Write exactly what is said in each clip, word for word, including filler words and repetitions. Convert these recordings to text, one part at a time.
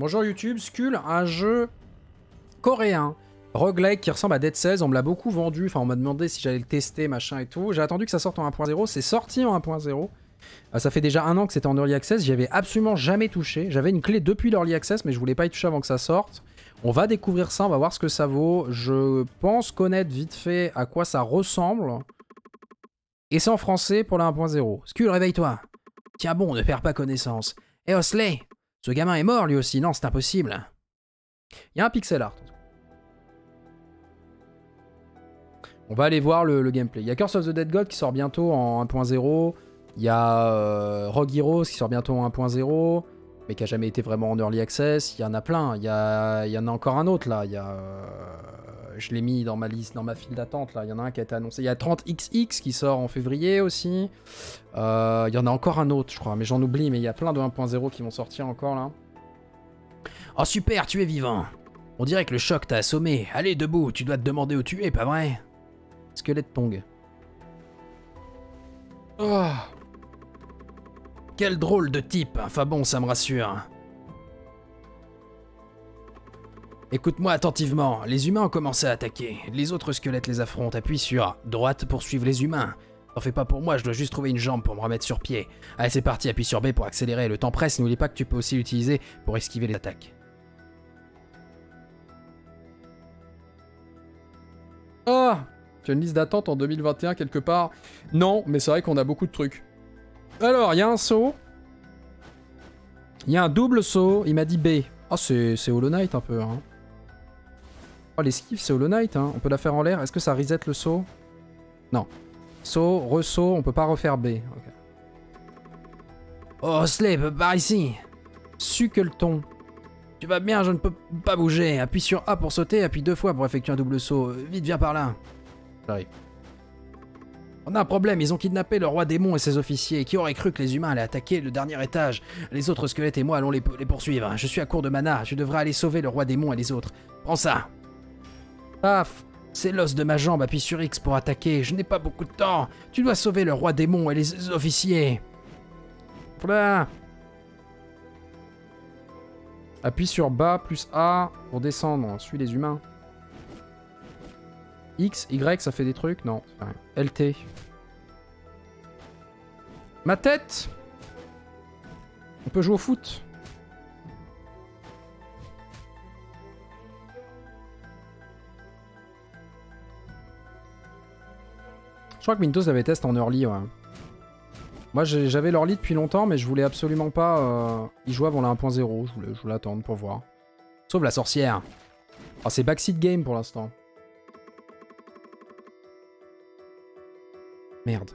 Bonjour YouTube, Skul, un jeu coréen, roguelike qui ressemble à Dead Cells, on me l'a beaucoup vendu, enfin on m'a demandé si j'allais le tester, machin et tout. J'ai attendu que ça sorte en un point zéro, c'est sorti en un point zéro. Euh, ça fait déjà un an que c'était en Early Access, j'y avais absolument jamais touché. J'avais une clé depuis l'Early Access, mais je voulais pas y toucher avant que ça sorte. On va découvrir ça, on va voir ce que ça vaut. Je pense connaître vite fait à quoi ça ressemble. Et c'est en français pour la un point zéro. Skul, réveille-toi. Tiens bon, ne perds pas connaissance. Eh hey, Osley, ce gamin est mort lui aussi, non c'est impossible. Il y a un pixel art. On va aller voir le, le gameplay. Il y a Curse of the Dead God qui sort bientôt en un point zéro. Il y a euh, Rogue Heroes qui sort bientôt en un point zéro. Mais qui n'a jamais été vraiment en Early Access. Il y en a plein. Il y, a, il y en a encore un autre là. Il y a, euh, je l'ai mis dans ma liste, dans ma file d'attente là. Il y en a un qui a été annoncé. Il y a trente X X qui sort en février aussi. Euh, il y en a encore un autre je crois. Mais j'en oublie. Mais il y a plein de un point zéro qui vont sortir encore là. Oh super, tu es vivant. On dirait que le choc t'a assommé. Allez debout, tu dois te demander où tu es, pas vrai? Squelette Pong. Oh. Quel drôle de type, enfin bon, ça me rassure. Écoute-moi attentivement, les humains ont commencé à attaquer. Les autres squelettes les affrontent, appuie sur droite pour suivre les humains. T'en fais pas pour moi, je dois juste trouver une jambe pour me remettre sur pied. Allez, c'est parti, appuie sur B pour accélérer, le temps presse, n'oublie pas que tu peux aussi l'utiliser pour esquiver les attaques. Oh, tu as une liste d'attente en deux mille vingt et un quelque part? Non, mais c'est vrai qu'on a beaucoup de trucs. Alors, il y a un saut. Il y a un double saut. Il m'a dit B. Ah, oh, c'est Hollow Knight un peu. Hein. Oh, l'esquive, c'est Hollow Knight. Hein. On peut la faire en l'air. Est-ce que ça reset le saut? Non. Saut, ressaut, on peut pas refaire B. Okay. Oh, Slave, par ici. Sucleton. Tu vas bien, je ne peux pas bouger. Appuie sur A pour sauter, appuie deux fois pour effectuer un double saut. Vite, viens par là. J'arrive. On a un problème, ils ont kidnappé le roi démon et ses officiers. Qui aurait cru que les humains allaient attaquer le dernier étage? Les autres squelettes et moi allons les, les poursuivre. Je suis à court de mana, je devrais aller sauver le roi démon et les autres. Prends ça. Paf, c'est l'os de ma jambe, appuie sur X pour attaquer. Je n'ai pas beaucoup de temps. Tu dois sauver le roi démon et les officiers. Voilà. Appuie sur bas plus A pour descendre. On suit les humains. X, Y, ça fait des trucs? Non. L T. Ma tête. On peut jouer au foot. Je crois que Windows avait testé en early, ouais. Moi, j'avais l'early depuis longtemps, mais je voulais absolument pas euh, y jouer avant la un point zéro. Je voulais, je voulais attendre pour voir. Sauve la sorcière. Oh, c'est backseat game pour l'instant. Merde.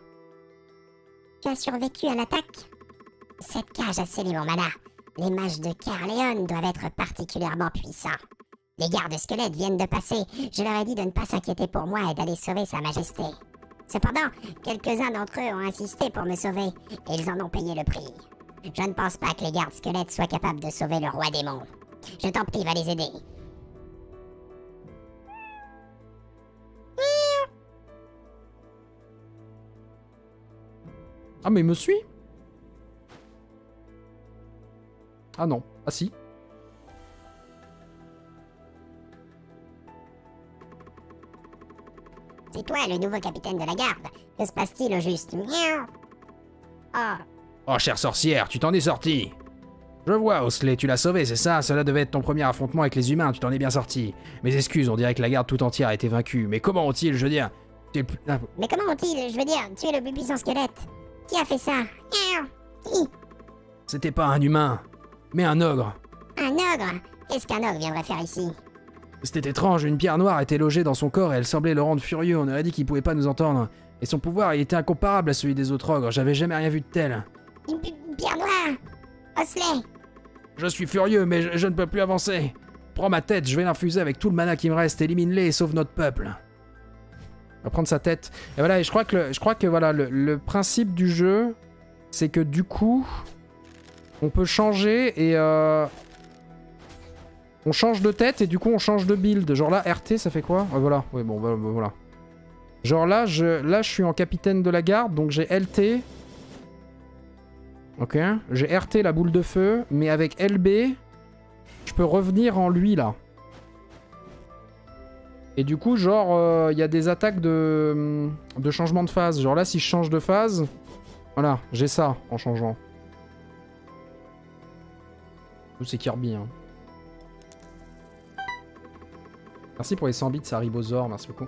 Tu as survécu à l'attaque? Cette cage a scellé mon mana. Les mages de Carleon doivent être particulièrement puissants. Les gardes squelettes viennent de passer. Je leur ai dit de ne pas s'inquiéter pour moi et d'aller sauver sa majesté. Cependant, quelques-uns d'entre eux ont insisté pour me sauver et ils en ont payé le prix. Je ne pense pas que les gardes squelettes soient capables de sauver le roi démon. Je t'en prie, va les aider. Ah mais il me suit? Ah non. Ah si. C'est toi le nouveau capitaine de la garde. Que se passe-t-il au juste? Oh. Oh chère sorcière, tu t'en es sortie. Je vois, Osley, tu l'as sauvé, c'est ça? Cela devait être ton premier affrontement avec les humains, tu t'en es bien sorti. Mes excuses, on dirait que la garde tout entière a été vaincue. Mais comment ont-ils, je veux dire... Mais comment ont-ils, je veux dire, tu es le plus puissant squelette? Qui a fait ça? Qui? C'était pas un humain, mais un ogre. Un ogre? Qu'est-ce qu'un ogre viendrait faire ici? C'était étrange, une pierre noire était logée dans son corps et elle semblait le rendre furieux, on aurait dit qu'il pouvait pas nous entendre. Et son pouvoir, il était incomparable à celui des autres ogres, j'avais jamais rien vu de tel. Une pierre noire? Osley! Je suis furieux, mais je, je ne peux plus avancer. Prends ma tête, je vais l'infuser avec tout le mana qui me reste, élimine-les et sauve notre peuple. On va prendre sa tête. Et voilà, et je crois que, le, je crois que voilà, le, le principe du jeu, c'est que du coup, on peut changer et... Euh, on change de tête et du coup, on change de build. Genre là, R T, ça fait quoi? Ah, voilà, oui, bon, bah, bah, voilà. Genre là je, là, je suis en capitaine de la garde, donc j'ai L T. Ok. J'ai R T, la boule de feu, mais avec L B, peux revenir en lui, là. Et du coup, genre, il euh, y a des attaques de, de changement de phase. Genre là, si je change de phase, voilà, j'ai ça en changeant. C'est Kirby, hein. Merci pour les cent bits, ça Ribosaur, merci beaucoup.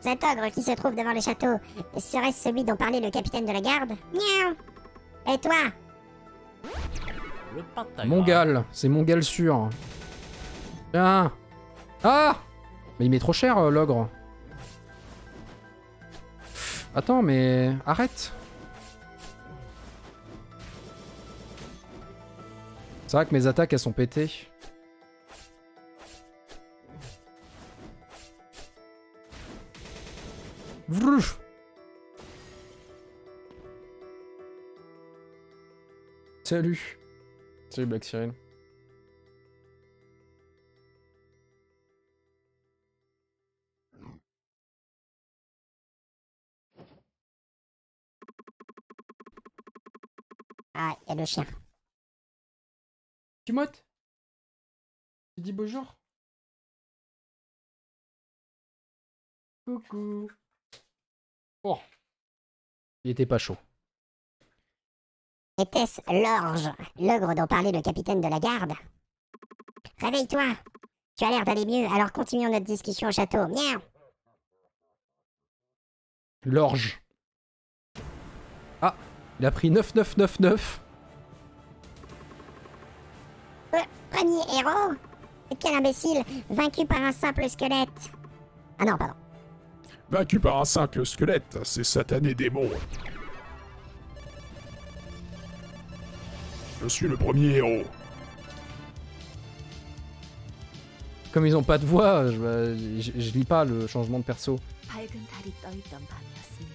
Cet ogre qui se trouve devant le château, serait-ce celui dont parlait le capitaine de la garde? Miaou. Et toi? Mongal, c'est Mongal sûr. Ah, ah, mais il met trop cher, euh, l'ogre. Attends, mais arrête. C'est vrai que mes attaques, elles sont pétées. Vrouf. Salut. Salut Black Cyril. Ah, il y a le chien. Tu mottes? Tu dis bonjour? Coucou. Oh. Il était pas chaud. Était-ce l'orge, l'ogre dont parlait le capitaine de la garde? Réveille-toi. Tu as l'air d'aller mieux, alors continuons notre discussion au château. Miaou. L'orge. Ah. Il a pris neuf neuf neuf neuf. Le premier héros? Quel imbécile, vaincu par un simple squelette. Ah non, pardon. Vaincu par un simple squelette, ces satanés démons. Je suis le premier héros. Comme ils ont pas de voix, je, je, je lis pas le changement de perso.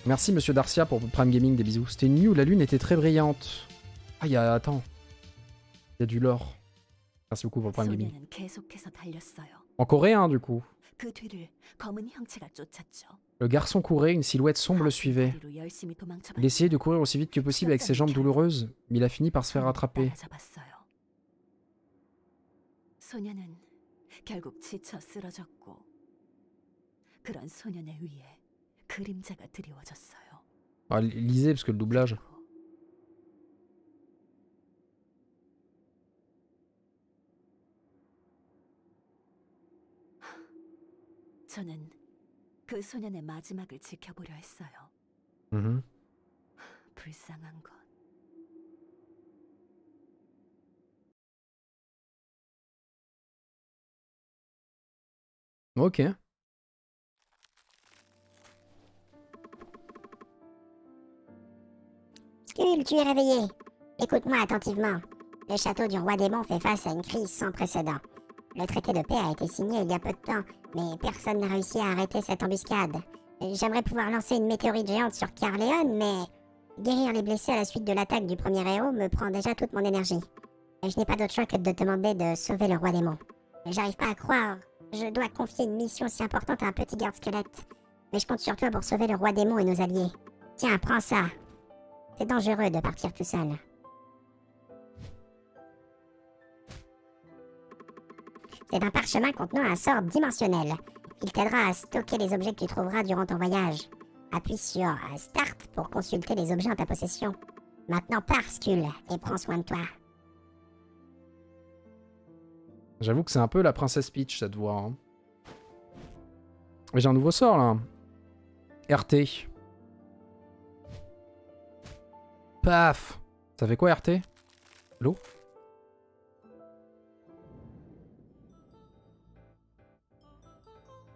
Merci monsieur Darcia pour Prime Gaming, des bisous. C'était une nuit où la lune était très brillante. Ah il y a... attends. Il y a du lore. Merci beaucoup pour le Prime Gaming. En coréen du coup. Le garçon courait, une silhouette sombre le suivait. Il essayait de courir aussi vite que possible avec ses jambes douloureuses, mais il a fini par se faire rattraper. Ah, lisez parce que le doublage. Mmh. Ok. Skul, tu es réveillé. Écoute-moi attentivement. Le château du roi démon fait face à une crise sans précédent. Le traité de paix a été signé il y a peu de temps, mais personne n'a réussi à arrêter cette embuscade. J'aimerais pouvoir lancer une météorite géante sur Carleon, mais... guérir les blessés à la suite de l'attaque du premier héros me prend déjà toute mon énergie. Je n'ai pas d'autre choix que de te demander de sauver le roi démon. J'arrive pas à croire. Je dois confier une mission si importante à un petit garde-squelette. Mais je compte sur toi pour sauver le roi démon et nos alliés. Tiens, prends ça. C'est dangereux de partir tout seul. C'est un parchemin contenant un sort dimensionnel. Il t'aidera à stocker les objets que tu trouveras durant ton voyage. Appuie sur Start pour consulter les objets en ta possession. Maintenant, pars, Skul, et prends soin de toi. J'avoue que c'est un peu la princesse Peach, cette voix. Hein. J'ai un nouveau sort, là. R T. Paf. Ça fait quoi, R T? L'eau?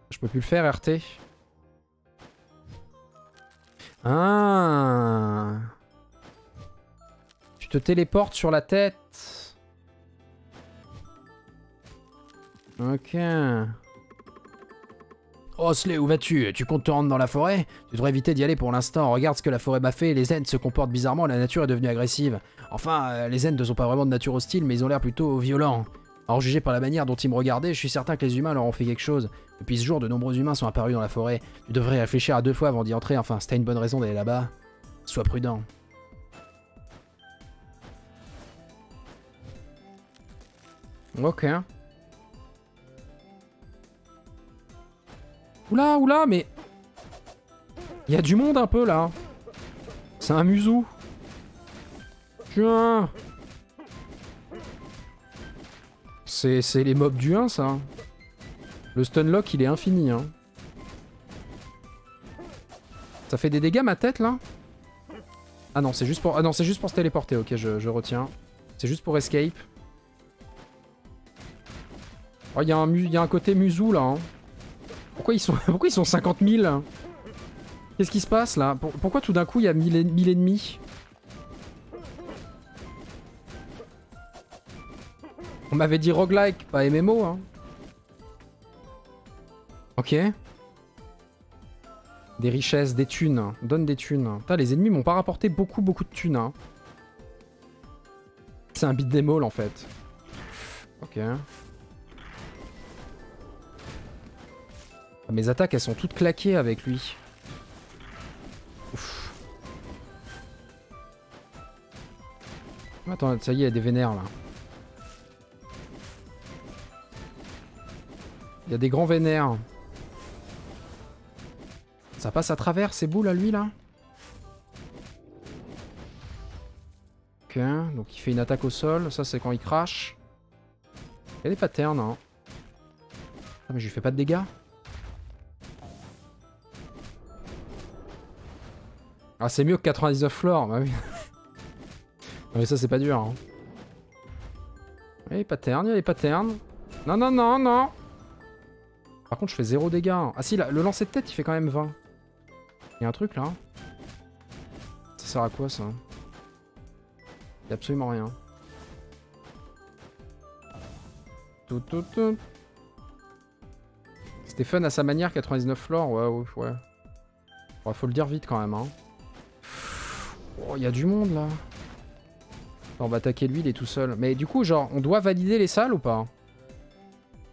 Je peux plus le faire, R T. Ah. Tu te téléportes sur la tête. Ok. Osley, où vas-tu? Tu comptes te rendre dans la forêt? Tu devrais éviter d'y aller pour l'instant. Regarde ce que la forêt m'a fait. Les Ents se comportent bizarrement. La nature est devenue agressive. Enfin, les Ents ne sont pas vraiment de nature hostile, mais ils ont l'air plutôt violents. Alors jugé par la manière dont ils me regardaient, je suis certain que les humains leur ont fait quelque chose. Depuis ce jour, de nombreux humains sont apparus dans la forêt. Tu devrais réfléchir à deux fois avant d'y entrer, enfin, si t'as une bonne raison d'aller là-bas. Sois prudent. Ok. Oula, oula, mais... Il y a du monde un peu, là. C'est un museau. Tiens. C'est les mobs du un, ça. Le stunlock, il est infini, hein. Ça fait des dégâts, ma tête, là? Ah non, c'est juste pour... Ah non, c'est juste pour se téléporter. Ok, je, je retiens. C'est juste pour escape. Oh, il y, y a un côté musou, là, hein. Pourquoi ils sont, pourquoi ils sont cinquante mille? Qu'est-ce qui se passe là? Pourquoi tout d'un coup il y a mille ennemis? On m'avait dit roguelike, pas M M O. Hein. Ok. Des richesses, des thunes. Donne des thunes. Putain, les ennemis m'ont pas rapporté beaucoup, beaucoup de thunes. Hein. C'est un beat'em all en fait. Ok. Mes attaques, elles sont toutes claquées avec lui. Ouf. Attends, ça y est, il y a des vénères, là. Il y a des grands vénères. Ça passe à travers, ces boules, à lui, là. Ok, donc il fait une attaque au sol. Ça, c'est quand il crache. Il y a des patterns, hein. Ah, mais je lui fais pas de dégâts. Ah, c'est mieux que quatre-vingt-dix-neuf floors, bah oui. Non, mais ça, c'est pas dur. Hein. Il y a les patterns, il y a les patterns. Non, non, non, non. Par contre, je fais zéro dégâts. Hein. Ah si, là, le lancer de tête, il fait quand même vingt. Il y a un truc, là. Ça sert à quoi, ça? Il y a absolument rien. Tout, tout, tout. C'était fun à sa manière, quatre-vingt-dix-neuf floors. Ouais, ouais, ouais. Bon, faut le dire vite, quand même, hein. Oh, il y a du monde, là. On va attaquer lui, il est tout seul. Mais du coup, genre, on doit valider les salles ou pas?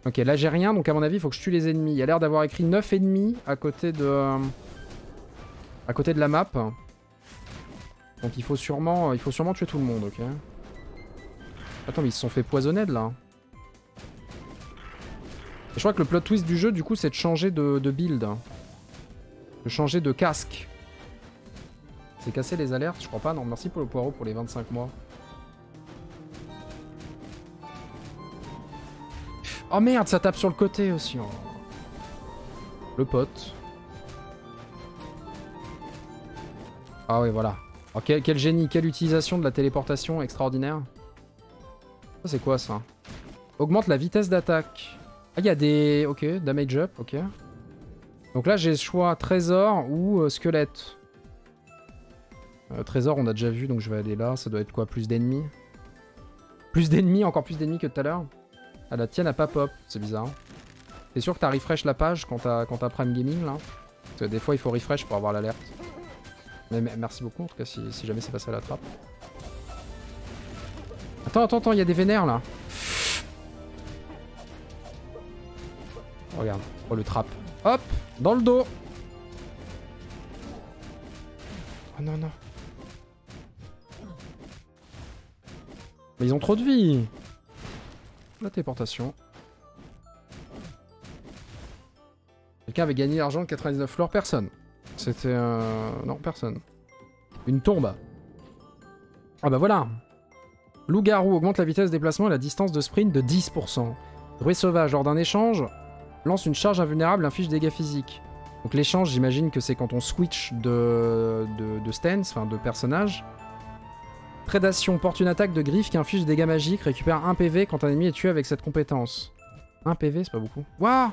Ok, là, j'ai rien, donc à mon avis, il faut que je tue les ennemis. Il y a l'air d'avoir écrit neuf ennemis à côté de... à côté de la map. Donc il faut sûrement, il faut sûrement tuer tout le monde, ok. Attends, mais ils se sont fait poisonner, de là. Et je crois que le plot twist du jeu, du coup, c'est de changer de, de build. De changer de casque. C'est casser les alertes, je crois pas. Non, merci pour le poireau pour les vingt-cinq mois. Oh merde, ça tape sur le côté aussi. Oh. Le pote. Ah ouais, voilà. Oh, quel, quel génie, quelle utilisation de la téléportation extraordinaire. Ça, c'est quoi ça? Augmente la vitesse d'attaque. Ah, il y a des... Ok, damage up, ok. Donc là, j'ai le choix trésor ou euh, squelette. Euh, trésor, on a déjà vu, donc je vais aller là. Ça doit être quoi? Plus d'ennemis? Plus d'ennemis, encore plus d'ennemis que tout à l'heure? Ah, la tienne a pas pop, c'est bizarre. T'es sûr que t'as refresh la page quand t'as Prime Gaming, là? Parce que des fois, il faut refresh pour avoir l'alerte. Mais merci beaucoup, en tout cas, si, si jamais c'est passé à la trappe. Attends, attends, attends, il y a des vénères, là. Oh, regarde, oh, le trap. Hop, dans le dos. Oh non, non. Mais ils ont trop de vie. La téléportation. Quelqu'un avait gagné l'argent de quatre-vingt-dix-neuf floors. Personne. C'était... Euh... Non, personne. Une tombe. Ah bah voilà. Loup-garou augmente la vitesse de déplacement et la distance de sprint de dix pour cent. Druide sauvage lors d'un échange... Lance une charge invulnérable, inflige dégâts physiques. Donc l'échange, j'imagine que c'est quand on switch de, de, de stance, enfin de personnage. Prédation, porte une attaque de griffe qui inflige des dégâts magiques, récupère un P V quand un ennemi est tué avec cette compétence. un P V, c'est pas beaucoup. Waouh!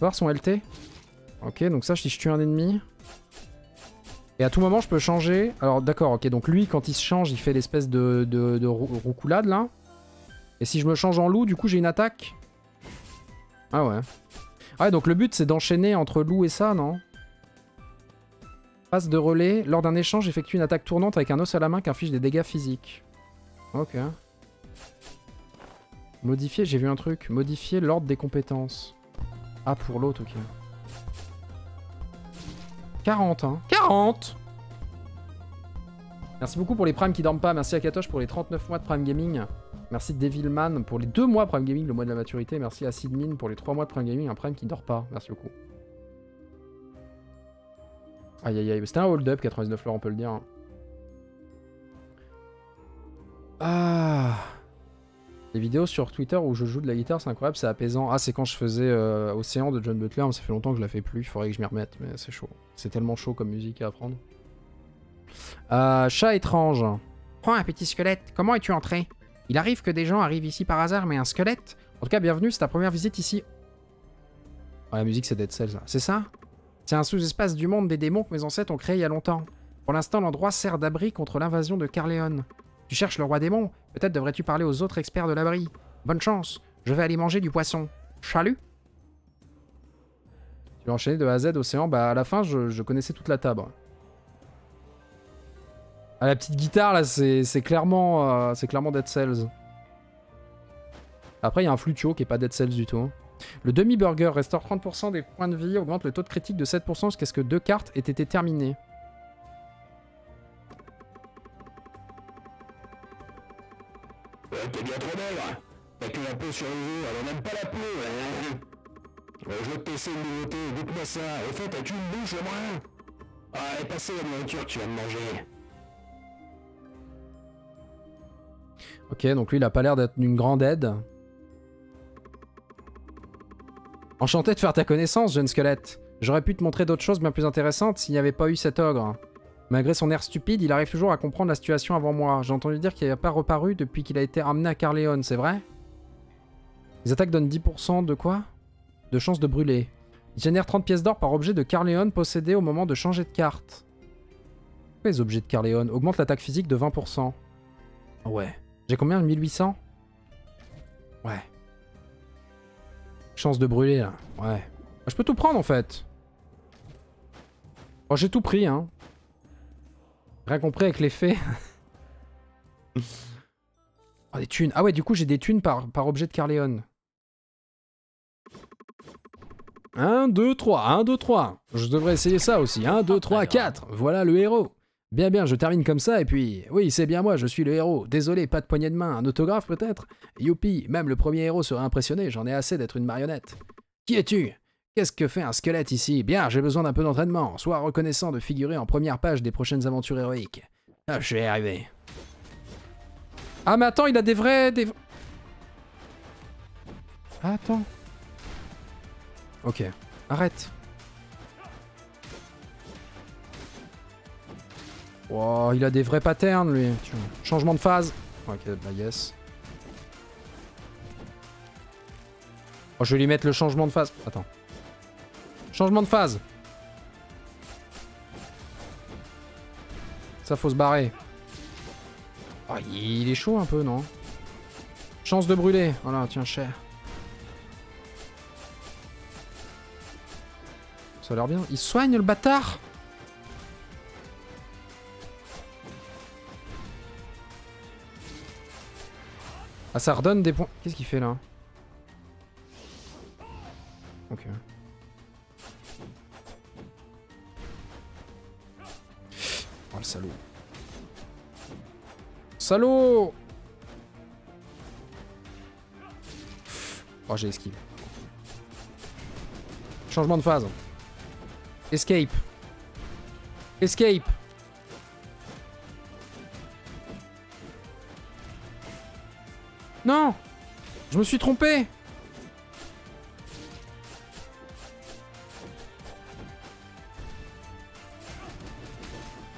Voir son L T. Ok, donc ça, si je tue un ennemi... Et à tout moment, je peux changer... Alors d'accord, ok, donc lui, quand il se change, il fait l'espèce de, de, de roucoulade, là. Et si je me change en loup, du coup j'ai une attaque. Ah ouais. Ah ouais, donc le but c'est d'enchaîner entre loup et ça, non? Passe de relais. Lors d'un échange, effectue une attaque tournante avec un os à la main qui inflige des dégâts physiques. Ok. Modifier, j'ai vu un truc. Modifier l'ordre des compétences. Ah, pour l'autre, ok. quarante, hein. quarante. Merci beaucoup pour les primes qui dorment pas. Merci à Katoche pour les trente-neuf mois de Prime Gaming. Merci Devilman pour les deux mois Prime Gaming, le mois de la maturité. Merci à Sidmin pour les trois mois de Prime Gaming, un Prime qui dort pas. Merci beaucoup. Aïe aïe aïe, c'était un hold-up, quatre-vingt-dix-neuf heures, on peut le dire. Hein. Ah. Les vidéos sur Twitter où je joue de la guitare, c'est incroyable, c'est apaisant. Ah, c'est quand je faisais euh, Océan de John Butler, mais ça fait longtemps que je la fais plus, il faudrait que je m'y remette, mais c'est chaud. C'est tellement chaud comme musique à apprendre. Euh, chat étrange. Prends un petit squelette, comment es-tu entré? Il arrive que des gens arrivent ici par hasard, mais un squelette? En tout cas, bienvenue, c'est ta première visite ici. Oh, la musique, c'est Dead Cells, c'est ça? C'est un sous-espace du monde des démons que mes ancêtres ont créé il y a longtemps. Pour l'instant, l'endroit sert d'abri contre l'invasion de Carleon. Tu cherches le roi démon? Peut-être devrais-tu parler aux autres experts de l'abri. Bonne chance, je vais aller manger du poisson. Chalut. Tu vas enchaîner de A à Z, Océan. Bah, à la fin, je, je connaissais toute la table. Ah, la petite guitare, là, c'est clairement, euh, clairement Dead Cells. Après, il y a un Flutio qui est pas Dead Cells du tout. Hein. Le demi-burger restaure trente pour cent des points de vie, augmente le taux de critique de sept pour cent jusqu'à ce que deux cartes aient été terminées. Ouais, t'es bien trop belle, t'as que la peau sur les yeux, alors même pas la peau, hein. Euh, je vais te tester une nouveauté, goûte-moi ça, au fait, t'as-tu une bouche au moins? Ah, et passez la nourriture que tu vas me manger. Ok, donc lui, il a pas l'air d'être une grande aide. Enchanté de faire ta connaissance, jeune squelette. J'aurais pu te montrer d'autres choses bien plus intéressantes s'il n'y avait pas eu cet ogre. Malgré son air stupide, il arrive toujours à comprendre la situation avant moi. J'ai entendu dire qu'il n'a pas reparu depuis qu'il a été amené à Carleon, c'est vrai? Les attaques donnent dix pour cent de quoi? De chance de brûler. Il génère trente pièces d'or par objet de Carleon possédé au moment de changer de carte. Pourquoi les objets de Carleon augmentent l'attaque physique de vingt pour cent? Ouais. J'ai combien? mille huit cents? Ouais. Chance de brûler, là. Ouais. Je peux tout prendre, en fait. Bon, j'ai tout pris, hein. Rien compris avec les faits. Oh, des thunes. Ah ouais, du coup, j'ai des thunes par, par objet de Carleon. un, deux, trois. un, deux, trois. Je devrais essayer ça aussi. un, deux, trois, quatre. Voilà le héros. Bien, bien, je termine comme ça, et puis... Oui, c'est bien moi, je suis le héros. Désolé, pas de poignée de main. Un autographe, peut-être? Youpi, même le premier héros sera impressionné. J'en ai assez d'être une marionnette. Qui es-tu? Qu'est-ce que fait un squelette ici? Bien, j'ai besoin d'un peu d'entraînement. Sois reconnaissant de figurer en première page des prochaines aventures héroïques. Ah, je vais y arriver. Ah, mais attends, il a des vrais... Des... Attends. Ok, arrête. Wow, il a des vrais patterns, lui. Changement de phase. Ok, bah yes. Oh, je vais lui mettre le changement de phase. Attends. Changement de phase. Ça, faut se barrer. Oh, il est chaud un peu, non? Chance de brûler. Voilà, tiens, cher. Ça a l'air bien. Il soigne, le bâtard? Ah, ça redonne des points. Qu'est-ce qu'il fait là? Ok. Oh le salaud. Salaud! Oh, j'ai esquive. Changement de phase. Escape. Escape. Non! Je me suis trompé!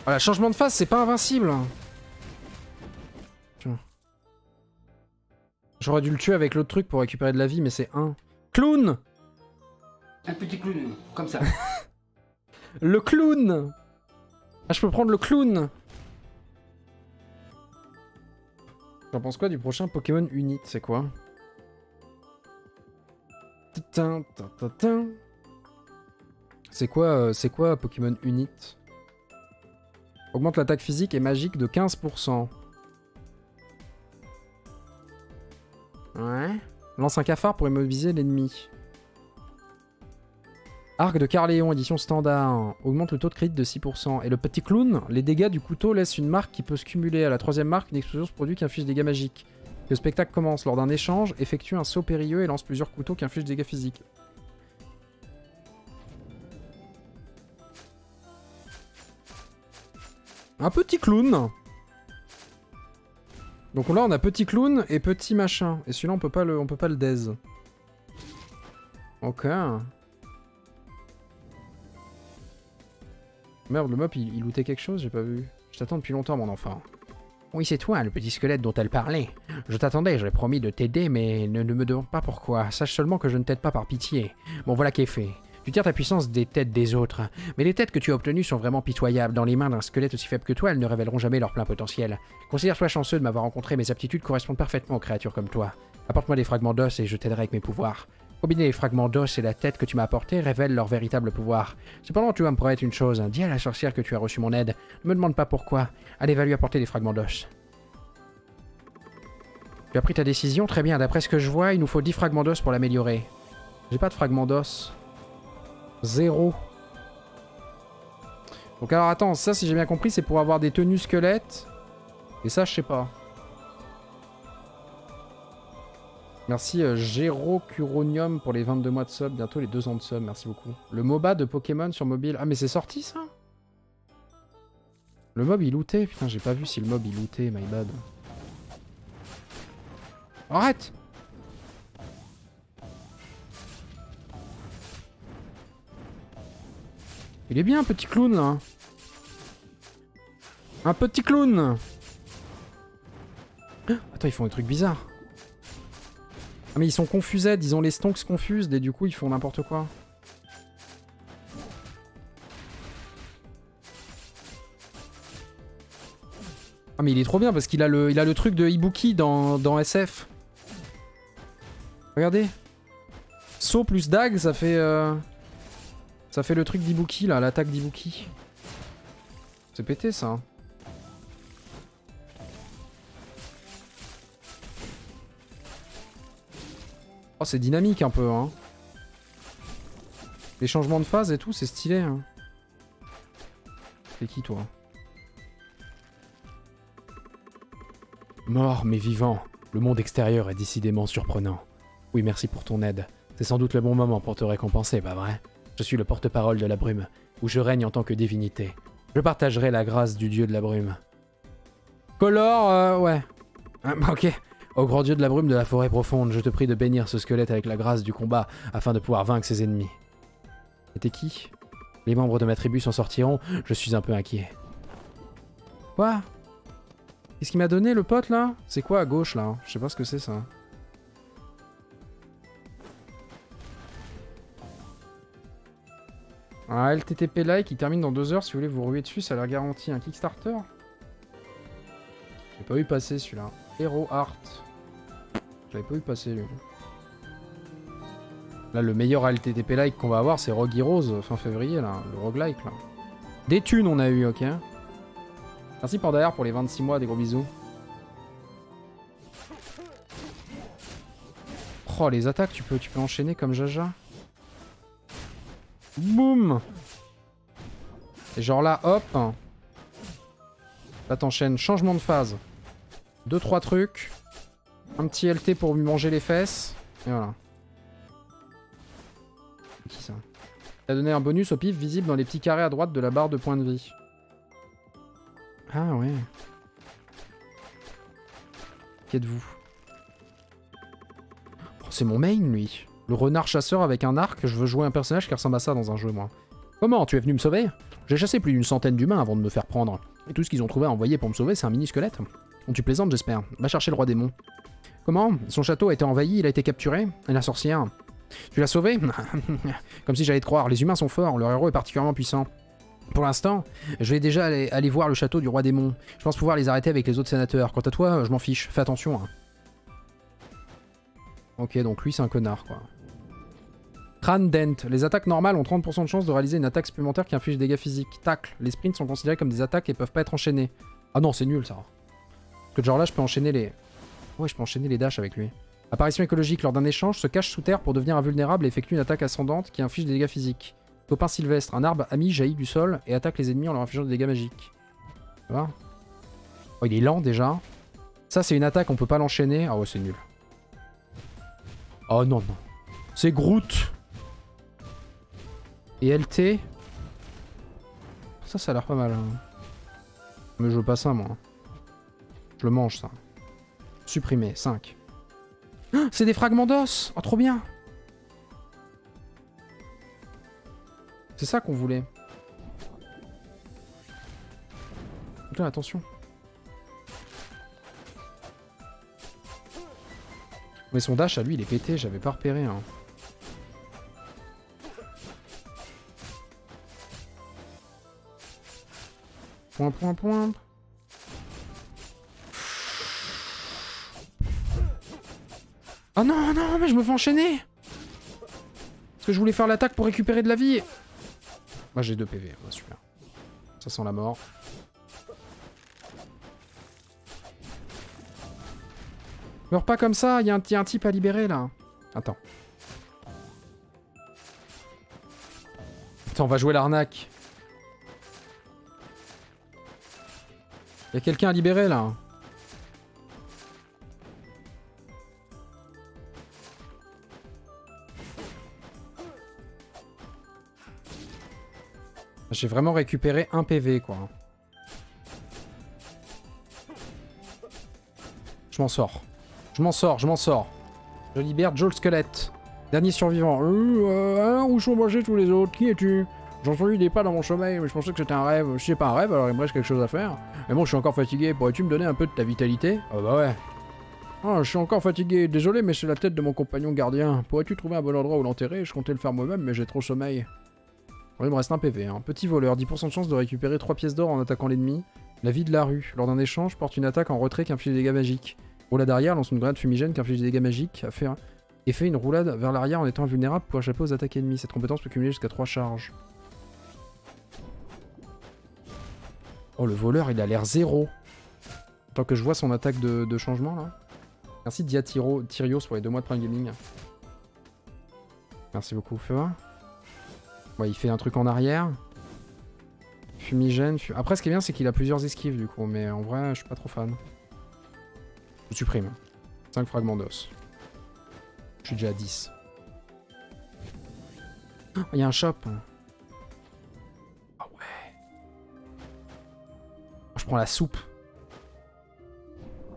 Voilà, changement de phase, c'est pas invincible! J'aurais dû le tuer avec l'autre truc pour récupérer de la vie, mais c'est un... Clown! Un petit clown, comme ça. Le clown! Ah, je peux prendre le clown! J'en pense quoi du prochain Pokémon Unit? C'est quoi? C'est quoi, euh, c'est quoi Pokémon Unit? Augmente l'attaque physique et magique de quinze pour cent. Ouais. Lance un cafard pour immobiliser l'ennemi. Arc de Carleon, édition standard, augmente le taux de crit de six pour cent. Et le petit clown, les dégâts du couteau laissent une marque qui peut se cumuler. À la troisième marque, une explosion se produit qui inflige des dégâts magiques. Le spectacle commence. Lors d'un échange, effectue un saut périlleux et lance plusieurs couteaux qui infligent des dégâts physiques. Un petit clown. Donc là on a petit clown et petit machin. Et celui-là on peut pas le, on peut pas le daze. Ok. Merde, le mop il, il lootait quelque chose, j'ai pas vu. Je t'attends depuis longtemps mon enfant. Oui c'est toi le petit squelette dont elle parlait. Je t'attendais, j'avais promis de t'aider mais ne, ne me demande pas pourquoi. Sache seulement que je ne t'aide pas par pitié. Bon voilà qui est fait. Tu tires ta puissance des têtes des autres, mais les têtes que tu as obtenues sont vraiment pitoyables. Dans les mains d'un squelette aussi faible que toi, elles ne révéleront jamais leur plein potentiel. Considère-toi chanceux de m'avoir rencontré, mes aptitudes correspondent parfaitement aux créatures comme toi. Apporte-moi des fragments d'os et je t'aiderai avec mes pouvoirs. Combiner les fragments d'os et la tête que tu m'as apportée révèle leur véritable pouvoir. Cependant, tu vas me promettre une chose, dis à la sorcière que tu as reçu mon aide. Ne me demande pas pourquoi, allez va lui apporter des fragments d'os. Tu as pris ta décision, très bien, d'après ce que je vois, il nous faut dix fragments d'os pour l'améliorer. J'ai pas de fragments d'os. Zéro. Donc alors attends, ça si j'ai bien compris c'est pour avoir des tenues squelettes. Et ça je sais pas. Merci euh, Géro Curonium pour les vingt-deux mois de sub, bientôt les deux ans de sub, merci beaucoup. Le MOBA de Pokémon sur mobile. Ah mais c'est sorti ça? Le mob il lootait, putain j'ai pas vu si le mob il lootait, my bad. Arrête! Il est bien un petit clown là. Un petit clown. Ah, attends ils font des trucs bizarres. Ah mais ils sont confusés, ils ont les stonks confuses et du coup ils font n'importe quoi. Ah mais il est trop bien parce qu'il a le, il a le truc de Ibuki dans, dans S F. Regardez. Saut plus dague ça fait... Euh... Ça fait le truc d'Ibuki là, l'attaque d'Ibuki. C'est pété ça. Oh c'est dynamique un peu hein. Les changements de phase et tout c'est stylé hein. T'es qui toi? Mort mais vivant. Le monde extérieur est décidément surprenant. Oui merci pour ton aide. C'est sans doute le bon moment pour te récompenser, pas vrai ? Je suis le porte-parole de la brume, où je règne en tant que divinité. Je partagerai la grâce du dieu de la brume. Color, euh, ouais. Ah, ok. Ô grand dieu de la brume de la forêt profonde, je te prie de bénir ce squelette avec la grâce du combat, afin de pouvoir vaincre ses ennemis. Et t'es qui? Les membres de ma tribu s'en sortiront, je suis un peu inquiet. Quoi? Qu'est-ce qu'il m'a donné le pote là? C'est quoi à gauche là? Je sais pas ce que c'est ça. Un L T T P like qui termine dans deux heures, si vous voulez vous ruer dessus, ça a l'air garanti. Un Kickstarter? J'ai pas eu passer celui-là. Hero Art. J'avais pas eu passer lui. Là, le meilleur L T T P like qu'on va avoir, c'est Rogue Heroes, fin février, là. Le Rogue like, là. Des thunes, on a eu, ok. Merci Pandaire pour les vingt-six mois, des gros bisous. Oh, les attaques, tu peux, tu peux enchaîner comme Jaja. Boum! Et genre là, hop! Là t'enchaînes, changement de phase. deux trois trucs. Un petit L T pour lui manger les fesses. Et voilà. C'est qui ça? T'as donné un bonus au pif visible dans les petits carrés à droite de la barre de points de vie. Ah ouais. Qui êtes-vous? Oh, c'est mon main lui. Le renard chasseur avec un arc, je veux jouer un personnage qui ressemble à ça dans un jeu, moi. Comment? Tu es venu me sauver? J'ai chassé plus d'une centaine d'humains avant de me faire prendre. Et tout ce qu'ils ont trouvé à envoyer pour me sauver, c'est un mini-squelette. Bon, tu plaisantes, j'espère. Va chercher le roi démon. Comment? Son château a été envahi, il a été capturé. Et la sorcière? Tu l'as sauvé? Comme si j'allais te croire. Les humains sont forts, leur héros est particulièrement puissant. Pour l'instant, je vais déjà aller, aller voir le château du roi démon. Je pense pouvoir les arrêter avec les autres sénateurs. Quant à toi, je m'en fiche. Fais attention. Hein. Ok, donc lui, c'est un connard, quoi. Crane Dent. Les attaques normales ont trente pour cent de chance de réaliser une attaque supplémentaire qui inflige des dégâts physiques. Tacle. Les sprints sont considérés comme des attaques et peuvent pas être enchaînés. Ah non, c'est nul ça. Parce que genre là, je peux enchaîner les... Ouais, je peux enchaîner les dashs avec lui. Apparition écologique. Lors d'un échange, se cache sous terre pour devenir invulnérable et effectue une attaque ascendante qui inflige des dégâts physiques. Topin sylvestre. Un arbre ami jaillit du sol et attaque les ennemis en leur infligeant des dégâts magiques. Tu vois ? Oh, il est lent déjà. Ça, c'est une attaque, on peut pas l'enchaîner. Ah ouais, c'est nul. Oh non, non. C'est Groot. Et L T. Ça, ça a l'air pas mal. Hein. Mais je veux pas ça, moi. Je le mange, ça. Supprimer, cinq. Oh, c'est des fragments d'os. Oh, trop bien. C'est ça qu'on voulait. Putain, attention. Mais son dash à lui il est pété, j'avais pas repéré. Hein. Point, point, point. Oh non, non, mais je me fais enchaîner. Parce que je voulais faire l'attaque pour récupérer de la vie. Moi j'ai deux P V, moi celui-là. Ça sent la mort. Meurs pas comme ça, il y, y a un type à libérer là. Attends. Attends, on va jouer l'arnaque. Il y a quelqu'un à libérer là. J'ai vraiment récupéré un P V quoi. Je m'en sors. Je m'en sors, je m'en sors. Je libère Joel Squelette. Dernier survivant. Euh, euh, où sont branchés tous les autres? Qui es-tu? J'ai entendu des pas dans mon sommeil, mais je pensais que c'était un rêve. Si c'est pas un rêve, alors il me reste quelque chose à faire. Mais bon, je suis encore fatigué. Pourrais-tu me donner un peu de ta vitalité? Ah oh, bah ouais. Ah, je suis encore fatigué. Désolé, mais c'est la tête de mon compagnon gardien. Pourrais-tu trouver un bon endroit où l'enterrer? Je comptais le faire moi-même, mais j'ai trop sommeil. Alors, il me reste un P V. Hein. Petit voleur, dix pour cent de chance de récupérer trois pièces d'or en attaquant l'ennemi. La vie de la rue. Lors d'un échange, porte une attaque en retrait qui inflige des dégâts magiques. Roulade arrière, lance une grenade fumigène qui inflige des dégâts magiques à faire et fait une roulade vers l'arrière en étant invulnérable pour échapper aux attaques ennemies. Cette compétence peut cumuler jusqu'à trois charges. Oh, le voleur, il a l'air zéro. Tant que je vois son attaque de, de changement, là. Merci Diatiro, Tyrios pour les deux mois de Prime Gaming. Merci beaucoup, Feu. Ouais, il fait un truc en arrière. Fumigène. Fum... Après, ce qui est bien, c'est qu'il a plusieurs esquives, du coup. Mais en vrai, je suis pas trop fan. Je supprime. cinq fragments d'os. Je suis déjà à dix. Il oh, y a un shop. Ah oh, ouais. Oh, je prends la soupe.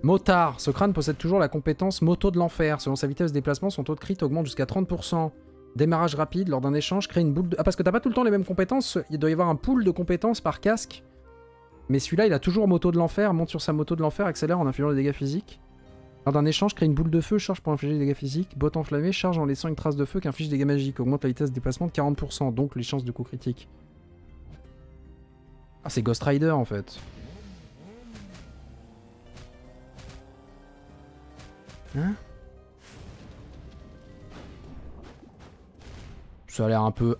Motard. Ce crâne possède toujours la compétence moto de l'enfer. Selon sa vitesse de déplacement, son taux de crit augmente jusqu'à trente pour cent. Démarrage rapide. Lors d'un échange, crée une boule de... Ah, parce que t'as pas tout le temps les mêmes compétences. Il doit y avoir un pool de compétences par casque. Mais celui-là, il a toujours moto de l'enfer, monte sur sa moto de l'enfer, accélère en infligeant des dégâts physiques. Lors d'un échange, crée une boule de feu, charge pour infliger des dégâts physiques, botte enflammée, charge en laissant une trace de feu qui inflige des dégâts magiques, augmente la vitesse de déplacement de quarante pour cent, donc les chances de coups critiques. Ah, c'est Ghost Rider en fait. Hein? Ça a l'air un peu...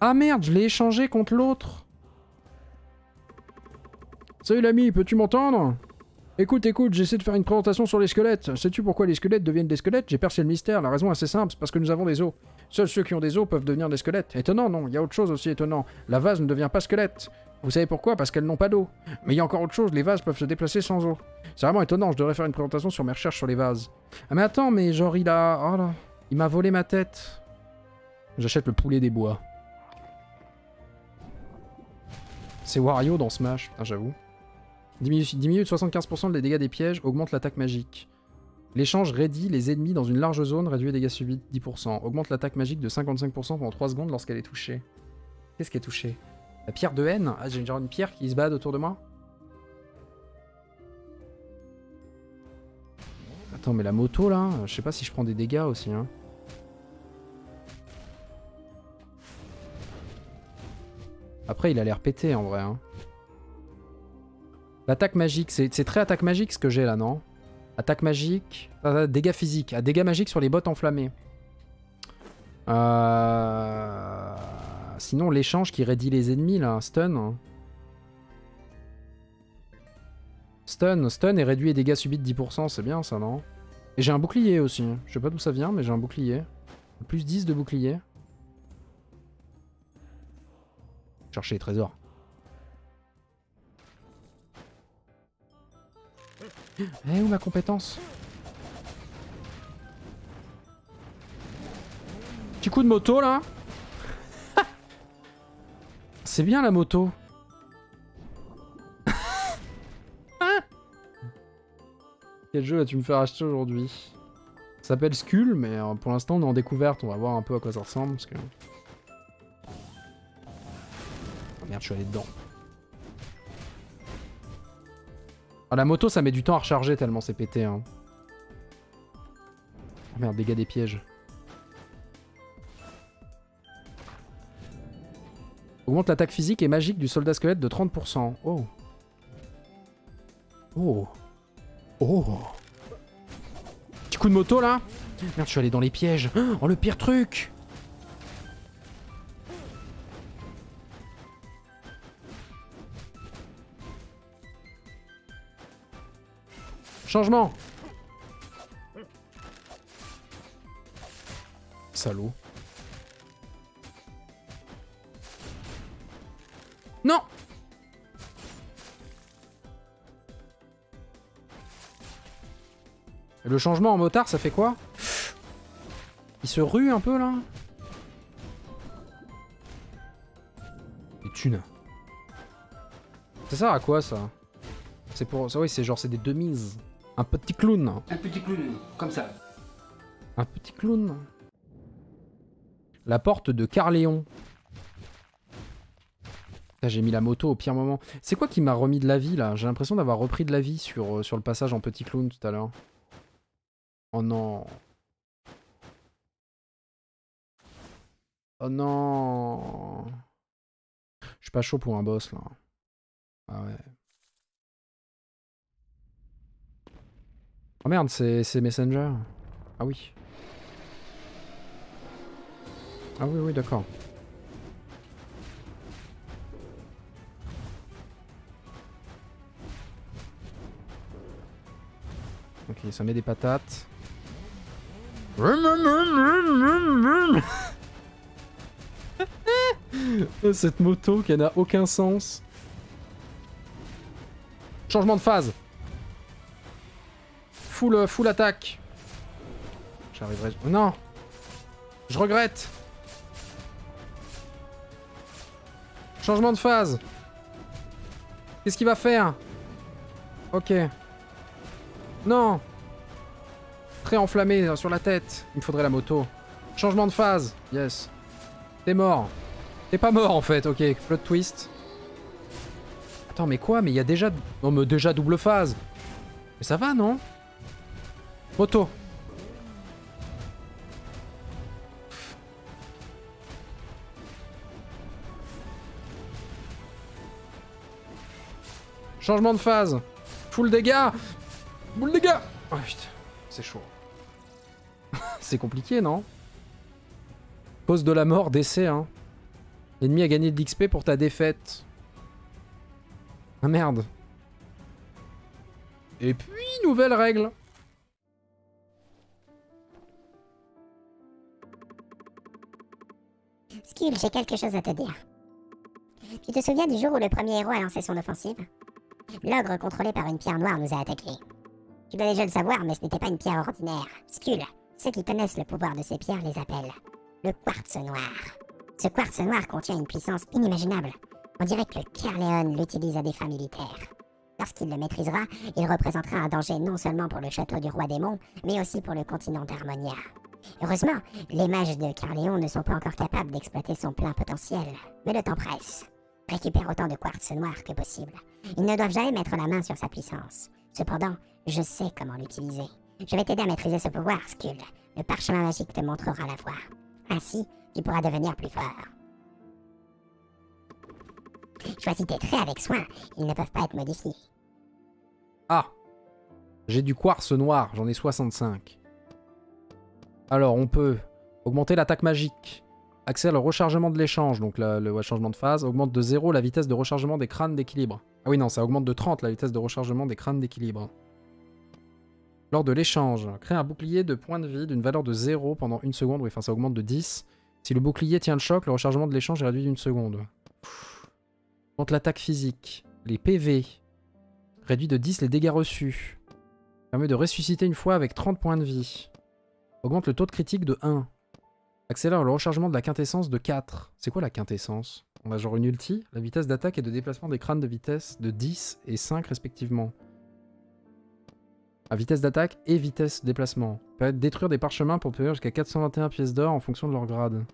Ah merde, je l'ai échangé contre l'autre. Salut l'ami, peux-tu m'entendre? Écoute, écoute, j'essaie de faire une présentation sur les squelettes. Sais-tu pourquoi les squelettes deviennent des squelettes? J'ai percé le mystère, la raison est assez simple, c'est parce que nous avons des os. Seuls ceux qui ont des os peuvent devenir des squelettes. Étonnant, non, il y a autre chose aussi étonnant. La vase ne devient pas squelette. Vous savez pourquoi? Parce qu'elles n'ont pas d'os. Mais il y a encore autre chose, les vases peuvent se déplacer sans os. C'est vraiment étonnant, je devrais faire une présentation sur mes recherches sur les vases. Ah mais attends, mais genre il a... Oh là, il m'a volé ma tête. J'achète le poulet des bois. C'est Wario dans Smash, putain j'avoue. Diminue de soixante-quinze pour cent des dégâts des pièges, augmente l'attaque magique. L'échange raidit les ennemis dans une large zone, réduit les dégâts subis de dix pour cent. Augmente l'attaque magique de cinquante-cinq pour cent pendant trois secondes lorsqu'elle est touchée. Qu'est-ce qui est touché? La pierre de haine? Ah, j'ai genre une pierre qui se bat autour de moi? Attends, mais la moto là, je sais pas si je prends des dégâts aussi. Hein. Après, il a l'air pété en vrai. Hein. L'attaque magique, c'est très attaque magique ce que j'ai là, non? Attaque magique, euh, dégâts physiques, à dégâts magiques sur les bottes enflammées. Euh... Sinon, l'échange qui raidit les ennemis là, stun. Stun, stun et réduit les dégâts subis de dix pour cent, c'est bien ça, non? Et j'ai un bouclier aussi, je sais pas d'où ça vient, mais j'ai un bouclier. Plus dix de bouclier. chercher les trésors. Eh, où ma compétence? Petit coup de moto là. C'est bien la moto. Hein? Quel jeu vas-tu me faire acheter aujourd'hui? Ça s'appelle Skul, mais pour l'instant on est en découverte, on va voir un peu à quoi ça ressemble. Parce que... Oh merde, je suis allé dedans. Ah, la moto ça met du temps à recharger tellement c'est pété. Hein. Oh merde, dégâts des pièges. Augmente l'attaque physique et magique du soldat squelette de trente pour cent. Oh. Oh. Oh. Petit coup de moto là. Merde, je suis allé dans les pièges. Oh, le pire truc. Changement. Salaud. Non. Le changement en motard, ça fait quoi? Il se rue un peu, là. Les thunes. Ça sert à quoi, ça? C'est pour... ça, oui, c'est genre, c'est des demises. Un petit clown. Un petit clown, comme ça. Un petit clown. La porte de Carleon. J'ai mis la moto au pire moment. C'est quoi qui m'a remis de la vie là? J'ai l'impression d'avoir repris de la vie sur, euh, sur le passage en petit clown tout à l'heure. Oh non. Oh non. Je suis pas chaud pour un boss là. Ah ouais. Oh merde, c'est Messenger. Ah oui. Ah oui, oui, d'accord. Ok, ça met des patates. Cette moto qui n'a aucun sens. Changement de phase. Full, full attaque. J'arriverai... Non. Je regrette. Changement de phase. Qu'est-ce qu'il va faire? Ok. Non. Très enflammé sur la tête. Il me faudrait la moto. Changement de phase. Yes. T'es mort. T'es pas mort en fait. Ok. Plot twist. Attends mais quoi? Mais il y a déjà... Non mais déjà double phase. Mais ça va non? Moto. Changement de phase. Full dégâts. Boule de gars. Oh putain, c'est chaud. C'est compliqué, non? Cause de la mort, décès, hein. L'ennemi a gagné de l'X P pour ta défaite. Ah merde. Et puis, nouvelle règle. Skul, j'ai quelque chose à te dire. Tu te souviens du jour où le premier héros a lancé son offensive? L'ogre contrôlé par une pierre noire nous a attaqués. Tu dois déjà le savoir, mais ce n'était pas une pierre ordinaire. Skul, ceux qui connaissent le pouvoir de ces pierres les appellent le quartz noir. Ce quartz noir contient une puissance inimaginable. On dirait que Carleon l'utilise à des fins militaires. Lorsqu'il le maîtrisera, il représentera un danger non seulement pour le château du roi démon, mais aussi pour le continent d'Harmonia. Heureusement, les mages de Carleon ne sont pas encore capables d'exploiter son plein potentiel. Mais le temps presse. Récupère autant de quartz noir que possible. Ils ne doivent jamais mettre la main sur sa puissance. Cependant, je sais comment l'utiliser. Je vais t'aider à maîtriser ce pouvoir, Skul. Le parchemin magique te montrera la voie. Ainsi, tu pourras devenir plus fort. Choisis tes traits avec soin. Ils ne peuvent pas être modifiés. Ah! J'ai du quartz noir. J'en ai soixante-cinq. Alors, on peut augmenter l'attaque magique. Accès au rechargement de l'échange, donc le, le changement de phase. Augmente de zéro la vitesse de rechargement des crânes d'équilibre. Ah oui, non, ça augmente de trente la vitesse de rechargement des crânes d'équilibre. Lors de l'échange, crée un bouclier de points de vie d'une valeur de zéro pendant une seconde. Oui, enfin, ça augmente de dix. Si le bouclier tient le choc, le rechargement de l'échange est réduit d'une seconde. Pff. Contre l'attaque physique. Les P V. Réduit de dix les dégâts reçus. Permet de ressusciter une fois avec trente points de vie. Augmente le taux de critique de un. Accélère le rechargement de la quintessence de quatre. C'est quoi la quintessence? On a genre une ulti. La vitesse d'attaque et de déplacement des crânes de vitesse de dix et cinq respectivement. À vitesse d'attaque et vitesse de déplacement. Ça peut être détruire des parchemins pour obtenir jusqu'à quatre cent vingt et un pièces d'or en fonction de leur grade.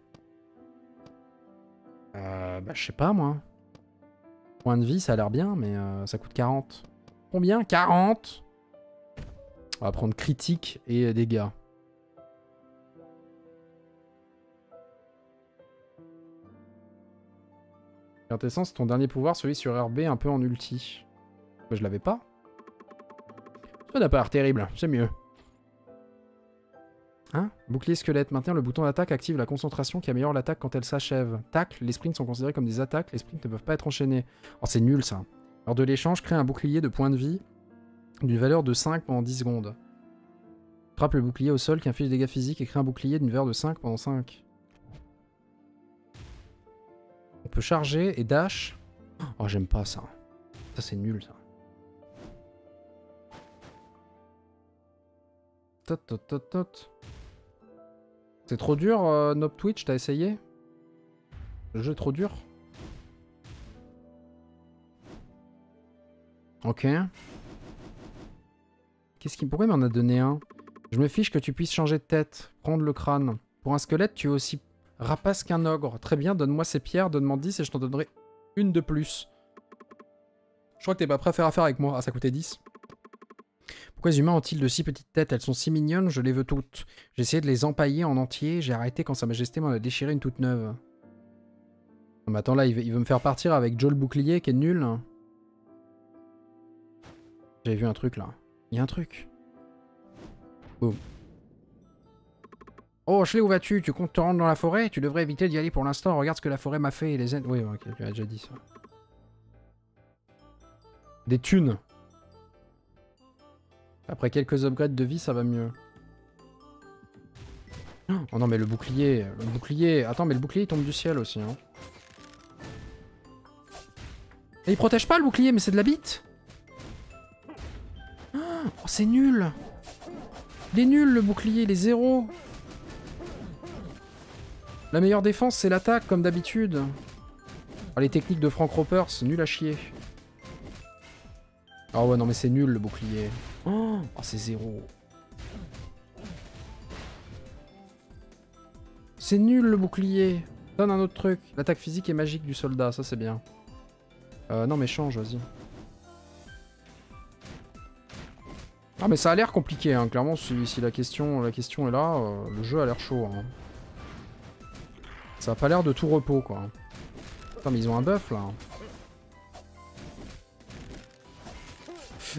Euh, bah je sais pas moi. Point de vie ça a l'air bien mais euh, ça coûte quarante. Combien? Quarante. On va prendre critique et dégâts. Quintessence, ton dernier pouvoir, celui sur R B, un peu en ulti. Bah, je l'avais pas. Ça n'a pas l'air terrible, c'est mieux. Hein? Bouclier squelette. Maintenir le bouton d'attaque active la concentration qui améliore l'attaque quand elle s'achève. Tac, les sprints sont considérés comme des attaques, les sprints ne peuvent pas être enchaînés. Alors c'est nul ça. Lors de l'échange, crée un bouclier de points de vie d'une valeur de cinq pendant dix secondes. Frappe le bouclier au sol qui inflige des dégâts physiques et crée un bouclier d'une valeur de cinq pendant cinq. On peut charger et dash. Oh, j'aime pas ça. Ça, c'est nul, ça. Tot, tot, tot, tot. C'est trop dur, euh, Nob Twitch, t'as essayé? Le jeu est trop dur. Ok. Qu'est-ce qui... Pourquoi il m'en a donné un? Je me fiche que tu puisses changer de tête, prendre le crâne. Pour un squelette, tu es aussi... rapace qu'un ogre. Très bien, donne-moi ces pierres, donne-moi dix et je t'en donnerai une de plus. Je crois que t'es pas prêt à faire affaire avec moi. Ah, ça coûtait dix. Pourquoi les humains ont-ils de si petites têtes? Elles sont si mignonnes, je les veux toutes. J'ai essayé de les empailler en entier, j'ai arrêté quand Sa Majesté m'en a déchiré une toute neuve. Non mais attends, là, il veut, il veut me faire partir avec Joe le bouclier qui est nul. J'avais vu un truc, là. Il y a un truc. Boum. Oh, Ashley, où vas-tu? Tu comptes te rendre dans la forêt? Tu devrais éviter d'y aller pour l'instant. Regarde ce que la forêt m'a fait et les aides. Oui, ok, tu as déjà dit ça. Des thunes. Après quelques upgrades de vie, ça va mieux. Oh non, mais le bouclier. Le bouclier. Attends, mais le bouclier, il tombe du ciel aussi. Hein. Et il protège pas le bouclier, mais c'est de la bite. Oh, c'est nul. Il est nul, le bouclier. Il est zéro. La meilleure défense, c'est l'attaque, comme d'habitude. Ah, les techniques de Frank Roper, c'est nul à chier. Ah oh ouais, non mais c'est nul le bouclier. Oh, oh c'est zéro. C'est nul le bouclier. Donne un autre truc. L'attaque physique et magique du soldat, ça c'est bien. Euh, non mais change, vas-y. Ah mais ça a l'air compliqué, hein. Clairement, si, si la, question, la question est là, euh, le jeu a l'air chaud, hein. Ça a pas l'air de tout repos, quoi. Putain, mais ils ont un buff, là.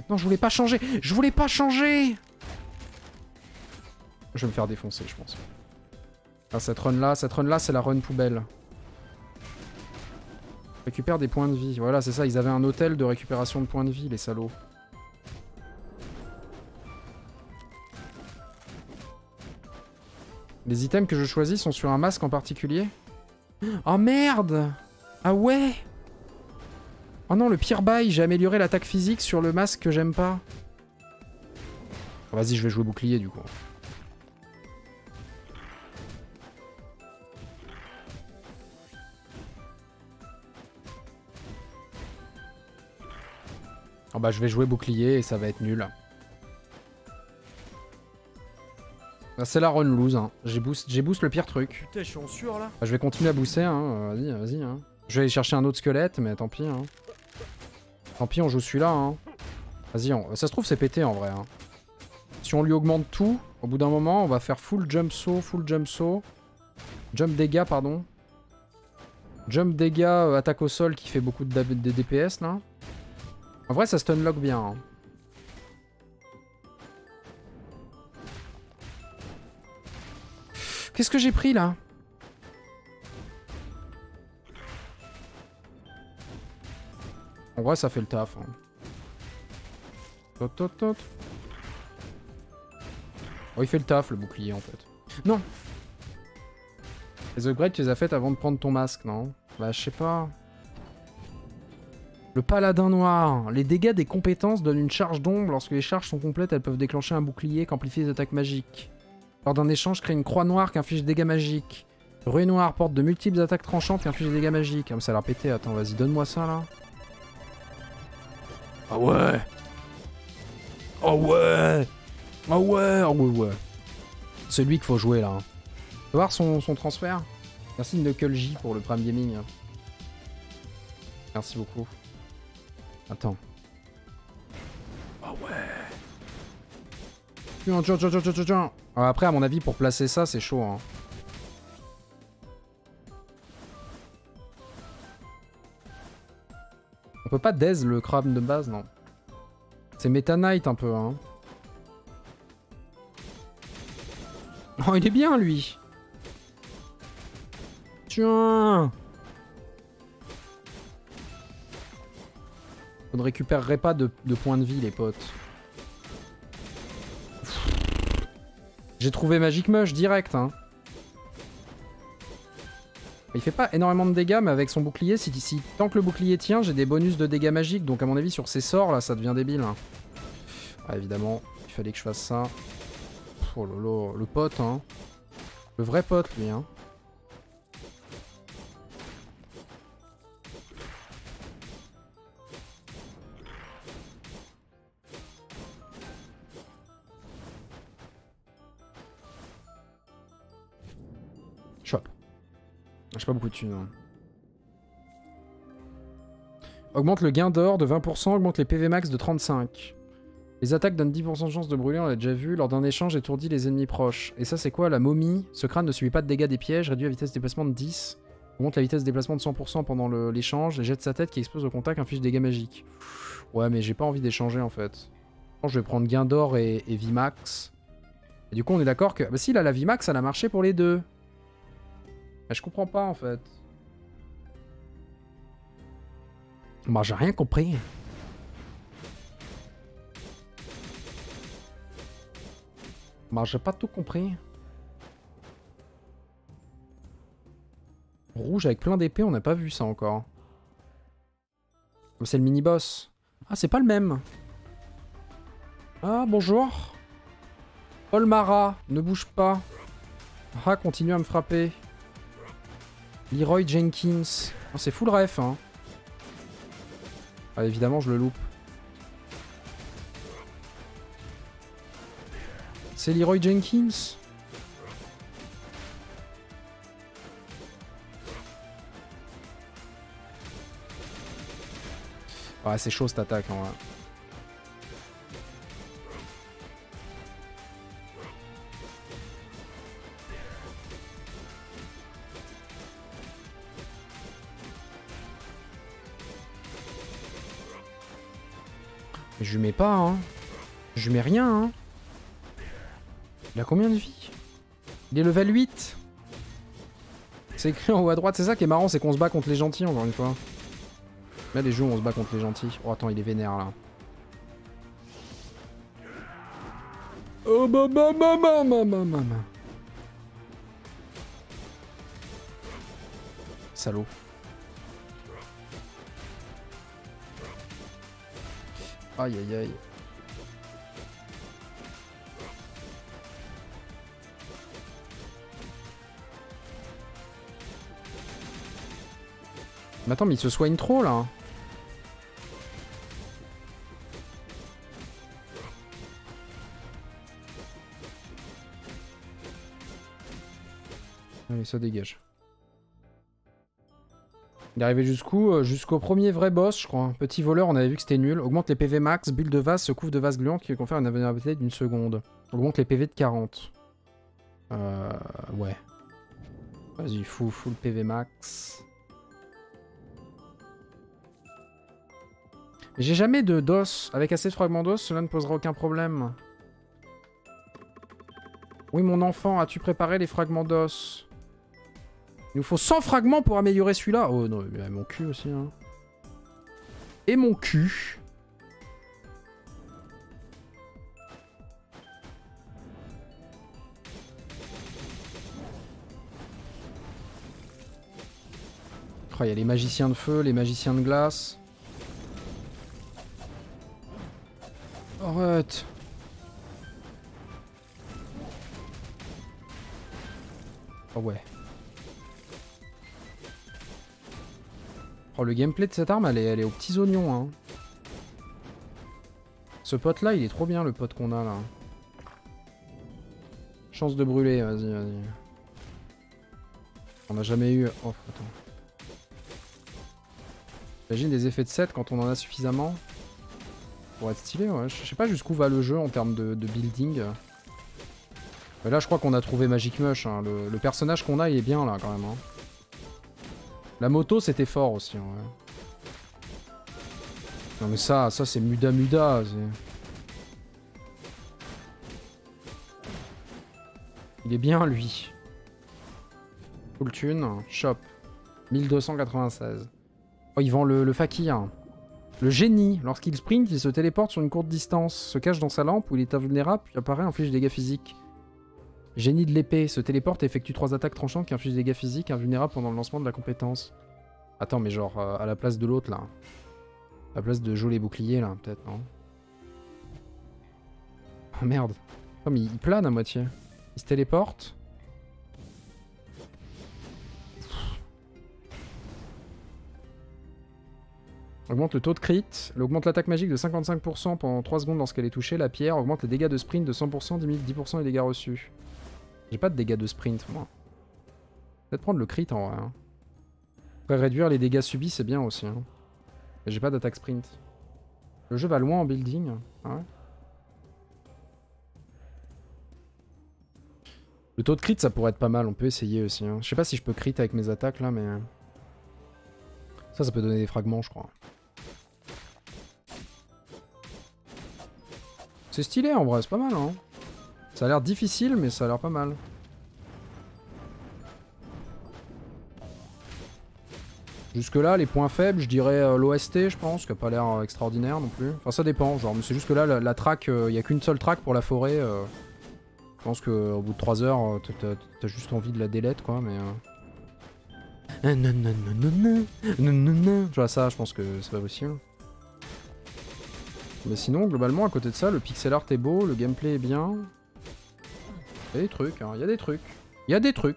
Non, je voulais pas changer. Je voulais pas changer. Je vais me faire défoncer, je pense. Ah, cette run-là, cette run-là, c'est la run poubelle. Récupère des points de vie. Voilà, c'est ça. Ils avaient un hôtel de récupération de points de vie, les salauds. Les items que je choisis sont sur un masque en particulier. Oh merde! Ah ouais! Oh non, le pire bail, j'ai amélioré l'attaque physique sur le masque que j'aime pas. Oh, vas-y, je vais jouer bouclier du coup. Oh bah je vais jouer bouclier et ça va être nul. C'est la run lose, hein. J'ai boost, j'ai boost le pire truc. Putain, je suis en sueur là. Bah, je vais continuer à booster, hein. Vas-y, vas-y. Hein. Je vais aller chercher un autre squelette, mais tant pis. Hein. Tant pis, on joue celui-là. Hein. Vas-y, on... ça se trouve, c'est pété en vrai. Hein. Si on lui augmente tout, au bout d'un moment, on va faire full jump saut, full jump saut. Jump dégâts, pardon. Jump dégâts, euh, attaque au sol qui fait beaucoup de, de D P S là. En vrai, ça stunlock bien. Hein. Qu'est-ce que j'ai pris, là? En vrai, ça fait le taf. Hein. Tot, tot, tot. Oh, il fait le taf, le bouclier, en fait. Non! Les upgrades, tu les as faites avant de prendre ton masque, non? Bah, je sais pas. Le paladin noir. Les dégâts des compétences donnent une charge d'ombre. Lorsque les charges sont complètes, elles peuvent déclencher un bouclier qu'amplifie les attaques magiques. Lors d'un échange, crée une croix noire qui inflige des dégâts magiques. Ruée noire porte de multiples attaques tranchantes qui infligent des dégâts magiques. Ah mais ça a l'air pété, attends, vas-y, donne-moi ça là. Ah ouais. Oh ouais. Oh ouais. Oh ouais, ouais. C'est lui qu'il faut jouer là. Tu peux voir son, son transfert. Merci Knuckle J pour le Prime Gaming. Merci beaucoup. Attends. Oh ouais. Après, à mon avis, pour placer ça, c'est chaud. Hein. On peut pas daze le crabe de base, non. C'est Meta Knight un peu. Hein. Oh, il est bien, lui. Tiens. On ne récupérerait pas de, de points de vie, les potes. J'ai trouvé Magic Mush direct. Hein. Il fait pas énormément de dégâts, mais avec son bouclier, si, si tant que le bouclier tient, j'ai des bonus de dégâts magiques. Donc à mon avis, sur ses sorts, là, ça devient débile. Ah, évidemment, il fallait que je fasse ça. Oh lolo, le pote, hein. Le vrai pote, lui, hein. Chop. J'ai pas beaucoup de thunes, hein. Augmente le gain d'or de vingt pour cent, augmente les P V max de trente-cinq. Les attaques donnent dix pour cent de chance de brûler, on l'a déjà vu. Lors d'un échange, étourdit les ennemis proches. Et ça, c'est quoi la momie? Ce crâne ne subit pas de dégâts des pièges, réduit la vitesse de déplacement de dix. Augmente la vitesse de déplacement de cent pour cent pendant l'échange. Jette sa tête qui explose au contact, inflige dégâts magiques. Ouais, mais j'ai pas envie d'échanger en fait. Je vais prendre gain d'or et, et vie max. Et du coup, on est d'accord que. Bah, si, là, la vie max, elle a marché pour les deux. Bah, je comprends pas en fait. Bah, j'ai rien compris. Bah, j'ai pas tout compris. Rouge avec plein d'épées, on n'a pas vu ça encore. C'est le mini-boss. Ah, c'est pas le même. Ah, bonjour. Olmara, ne bouge pas. Ah, continue à me frapper. Leroy Jenkins. Oh, c'est full ref, hein. Ah, évidemment, je le loupe. C'est Leroy Jenkins. Ouais, c'est chaud cette attaque en vrai. Je lui mets pas, hein. Je lui mets rien, hein. Il a combien de vie? Il est level huit. C'est écrit en haut à droite. C'est ça qui est marrant, c'est qu'on se bat contre les gentils encore une fois. Là les jeux où on se bat contre les gentils. Oh attends, il est vénère là. Oh bah bah bah bah bah bah bah. Salaud. Aïe aïe aïe. Mais attends, mais il se soigne trop, là. Allez, ça dégage. Il est arrivé jusqu'où? Jusqu'au premier vrai boss, je crois. Petit voleur, on avait vu que c'était nul. Augmente les P V max, bulle de vase, secoue de vase gluant qui confère une invulnérabilité d'une seconde. Augmente les P V de quarante. Euh... Ouais. Vas-y, fou, fou le P V max. J'ai jamais de d'os. Avec assez de fragments d'os, cela ne posera aucun problème. Oui, mon enfant, as-tu préparé les fragments d'os? Il nous faut cent fragments pour améliorer celui-là. Oh non, mais mon cul aussi. Hein. Et mon cul. Il y a les magiciens de feu, les magiciens de glace. pote. Oh ouais. Oh, le gameplay de cette arme, elle est, elle est aux petits oignons, hein. Ce pote là, il est trop bien, le pote qu'on a là. Chance de brûler, vas-y, vas-y. On n'a jamais eu... Oh, attends. J'imagine des effets de set quand on en a suffisamment. Pour être stylé, ouais. Je sais pas jusqu'où va le jeu en termes de, de building. Mais là, je crois qu'on a trouvé Magic Mush, hein. Le, le personnage qu'on a, il est bien là, quand même, hein. La moto, c'était fort aussi, ouais. Non mais ça, ça c'est Muda Muda. Il est bien, lui. Full tune, shop. mille deux cent quatre-vingt-seize. Oh, il vend le, le fakir. Le génie. Lorsqu'il sprint, il se téléporte sur une courte distance, se cache dans sa lampe où il est invulnérable, puis apparaît, inflige des dégâts physiques. Génie de l'épée, se téléporte et effectue trois attaques tranchantes qui infligent des dégâts physiques, invulnérables pendant le lancement de la compétence. Attends, mais genre, euh, à la place de l'autre, là. À la place de Jolet Bouclier, là, peut-être, non? Oh merde. Oh, mais il plane à moitié. Il se téléporte. Augmente le taux de crit, augmente l'attaque magique de cinquante-cinq pour cent pendant trois secondes lorsqu'elle est touchée, la pierre, augmente les dégâts de sprint de cent pour cent, diminue dix pour cent les dégâts reçus. J'ai pas de dégâts de sprint, moi. Peut-être prendre le crit en vrai, hein. Après, réduire les dégâts subis, c'est bien aussi, hein. Mais j'ai pas d'attaque sprint. Le jeu va loin en building, hein, ouais. Le taux de crit, ça pourrait être pas mal, on peut essayer aussi, hein. Je sais pas si je peux crit avec mes attaques là, mais... Ça, ça peut donner des fragments, je crois. C'est stylé en vrai, c'est pas mal, hein. Ça a l'air difficile, mais ça a l'air pas mal. Jusque-là, les points faibles, je dirais euh, l'O S T, je pense, qui a pas l'air extraordinaire non plus. Enfin, ça dépend, genre, mais c'est jusque-là, la, la track, il euh, n'y a qu'une seule track pour la forêt. Euh, je pense qu'au bout de trois heures, euh, t'as juste envie de la délette, quoi, mais... Euh... Non, non, non, non, non, non, non. Tu vois, ça, je pense que c'est pas possible. Mais sinon, globalement, à côté de ça, le pixel art est beau, le gameplay est bien. Il y a des trucs, hein, il y a des trucs. Il y a des trucs.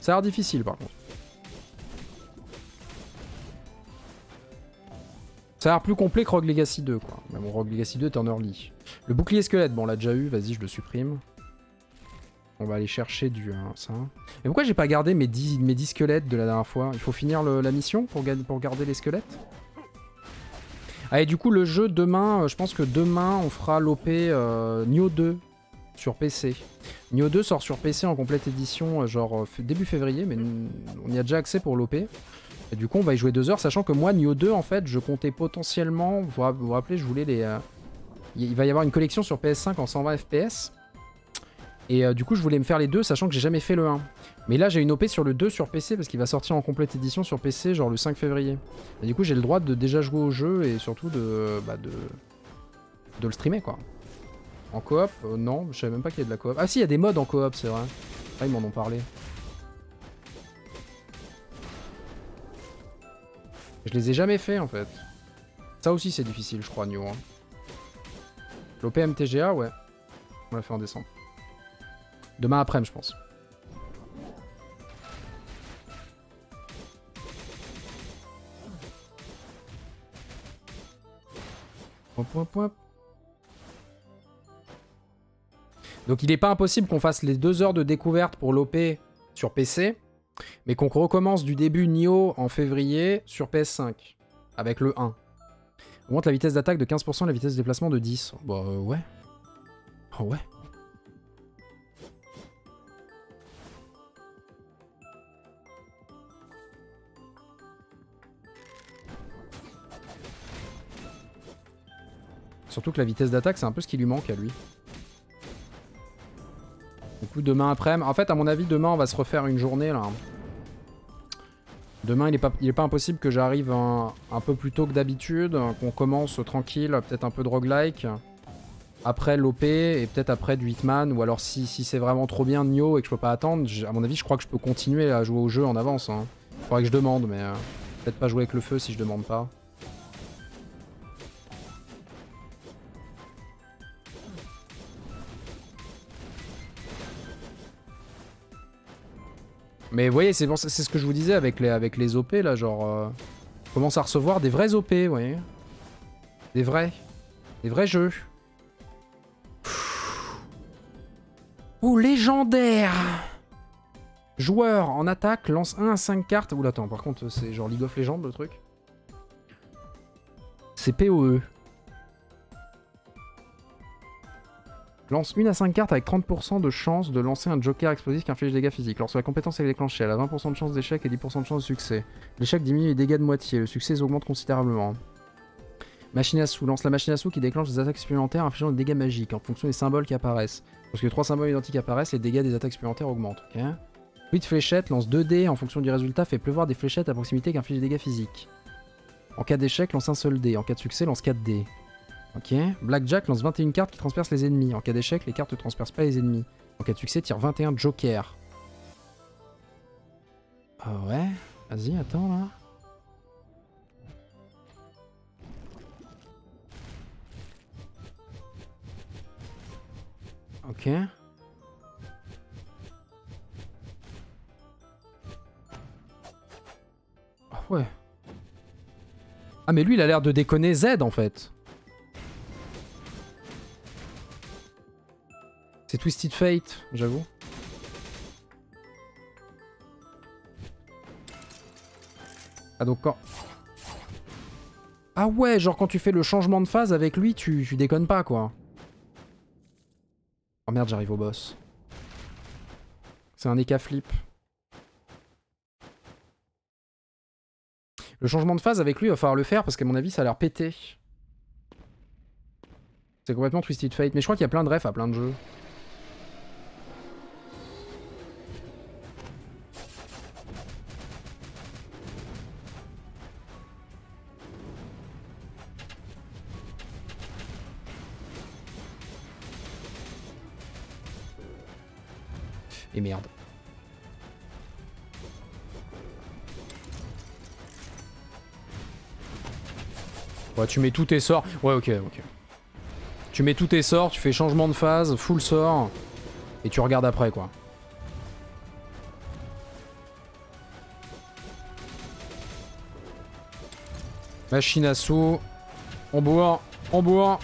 Ça a l'air difficile, par contre. Ça a l'air plus complet que Rogue Legacy deux, quoi. Mais bon, Rogue Legacy deux, t'es en early. Le bouclier squelette, bon, on l'a déjà eu, vas-y, je le supprime. On va aller chercher du... Hein, ça. Et pourquoi j'ai pas gardé mes dix, mes dix squelettes de la dernière fois? Il faut finir le, la mission pour, ga pour garder les squelettes. Ah, et du coup, le jeu, demain, euh, je pense que demain, on fera l'O P euh, Nioh deux sur P C. Nioh deux sort sur P C en complète édition, euh, genre début février, mais on y a déjà accès pour l'O P. Et du coup, on va y jouer deux heures, sachant que moi, Nioh deux, en fait, je comptais potentiellement... Vous vous rappelez, je voulais les... Euh... Il va y avoir une collection sur P S cinq en cent vingt F P S. Et euh, du coup, je voulais me faire les deux, sachant que j'ai jamais fait le un. Mais là, j'ai une O P sur le deux sur P C, parce qu'il va sortir en complète édition sur P C, genre le cinq février. Et du coup, j'ai le droit de déjà jouer au jeu, et surtout de, bah, de, de le streamer, quoi. En coop, euh, non, je savais même pas qu'il y avait de la coop. Ah si, il y a des mods en coop, c'est vrai. Ah, ils m'en ont parlé. Je les ai jamais fait, en fait. Ça aussi, c'est difficile, je crois, Nioh. Hein. L'O P M T G A, ouais. On l'a fait en décembre. Demain après-midi, je pense. Point, point, point. Donc il n'est pas impossible qu'on fasse les deux heures de découverte pour l'O P sur P C, mais qu'on recommence du début Nioh en février sur P S cinq, avec le un. On monte la vitesse d'attaque de quinze pour cent, la vitesse de déplacement de dix. Bah euh, ouais. Oh ouais. Surtout que la vitesse d'attaque, c'est un peu ce qui lui manque à lui. Du coup, demain après... En fait, à mon avis, demain, on va se refaire une journée, là. Demain, il n'est pas, il est pas impossible que j'arrive un, un peu plus tôt que d'habitude, qu'on commence tranquille, peut-être un peu de roguelike, après l'O P, et peut-être après du Hitman, ou alors si, si c'est vraiment trop bien Nioh et que je peux pas attendre, à mon avis, je crois que je peux continuer à jouer au jeu en avance. Hein. Faudrait que je demande, mais... Euh... Peut-être pas jouer avec le feu si je demande pas. Mais vous voyez, c'est bon, ce que je vous disais avec les, avec les O P là, genre... Euh, on commence à recevoir des vrais O P, vous voyez. Des vrais. Des vrais jeux. Ouh, légendaire. Joueur en attaque, lance un à cinq cartes. Ouh, attends, par contre, c'est genre League of Legends, le truc. C'est P O E. Lance une à cinq cartes avec trente pour cent de chance de lancer un joker explosif qui inflige des dégâts physiques. Lorsque la compétence est déclenchée, elle a vingt pour cent de chance d'échec et dix pour cent de chance de succès. L'échec diminue les dégâts de moitié, le succès augmente considérablement. Machine à sous. Lance la machine à sous qui déclenche des attaques supplémentaires infligeant des dégâts magiques en fonction des symboles qui apparaissent. Lorsque trois symboles identiques apparaissent, les dégâts des attaques supplémentaires augmentent. Ok. huit fléchettes, lance deux dés, en fonction du résultat, fait pleuvoir des fléchettes à proximité qui infligent des dégâts physiques. En cas d'échec, lance un seul dé. En cas de succès, lance quatre dés. Ok. Blackjack, lance vingt et une cartes qui transpercent les ennemis. En cas d'échec, les cartes ne transpercent pas les ennemis. En cas de succès, tire vingt et un jokers. Ah ouais. Vas-y, attends là. Ok. Ah ouais. Ah mais lui il a l'air de déconner Z en fait. C'est Twisted Fate, j'avoue. Ah donc quand... Ah ouais, genre quand tu fais le changement de phase avec lui, tu, tu déconnes pas quoi. Oh merde, j'arrive au boss. C'est un Ekaflip. Le changement de phase avec lui, il va falloir le faire parce qu'à mon avis, ça a l'air pété. C'est complètement Twisted Fate. Mais je crois qu'il y a plein de refs à plein de jeux. Et merde. Ouais, tu mets tous tes sorts. Ouais, ok, ok. Tu mets tous tes sorts, tu fais changement de phase, full sort, et tu regardes après, quoi. Machine à sous. On bourre, on bourre.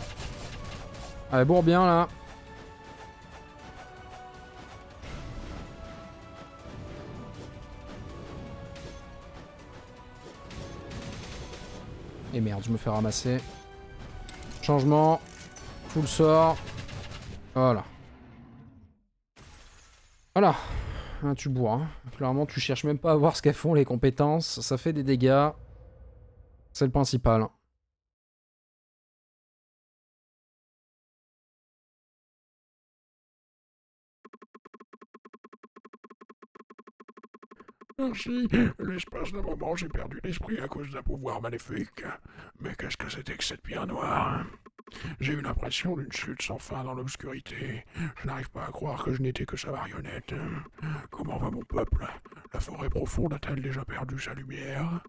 Allez, bourre bien, là. Et merde, je me fais ramasser. Changement. Full sort. Voilà. Voilà. Hein, tu bourres. Hein. Clairement, tu cherches même pas à voir ce qu'elles font, les compétences. Ça fait des dégâts. C'est le principal. Merci. L'espace d'un moment, j'ai perdu l'esprit à cause d'un pouvoir maléfique. Mais qu'est-ce que c'était que cette pierre noire? J'ai eu l'impression d'une chute sans fin dans l'obscurité. Je n'arrive pas à croire que je n'étais que sa marionnette. Comment va mon peuple? La forêt profonde a-t-elle déjà perdu sa lumière?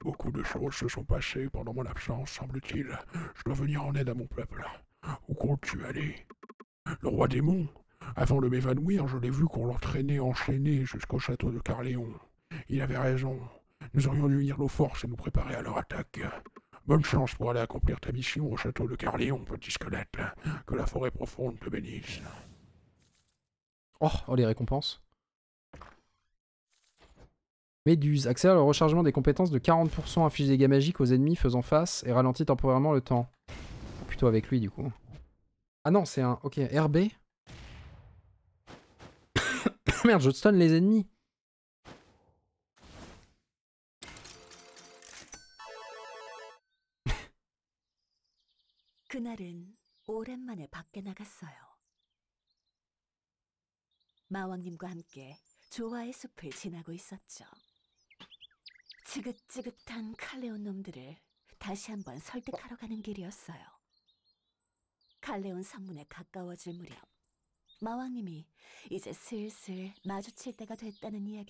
Beaucoup de choses se sont passées pendant mon absence, semble-t-il. Je dois venir en aide à mon peuple. Où comptes-tu aller? Le roi démon? Avant de m'évanouir, je l'ai vu qu'on l'entraînait enchaîné jusqu'au château de Carleon. Il avait raison. Nous aurions dû unir nos forces et nous préparer à leur attaque. Bonne chance pour aller accomplir ta mission au château de Carleon, petit squelette. Que la forêt profonde te bénisse. Oh, oh les récompenses. Méduse. Accélère le rechargement des compétences de quarante pour cent, inflige des dégâts magiques aux ennemis faisant face et ralentit temporairement le temps. Plutôt avec lui du coup. Ah non, c'est un... Ok, R B. Merde, je stun les ennemis.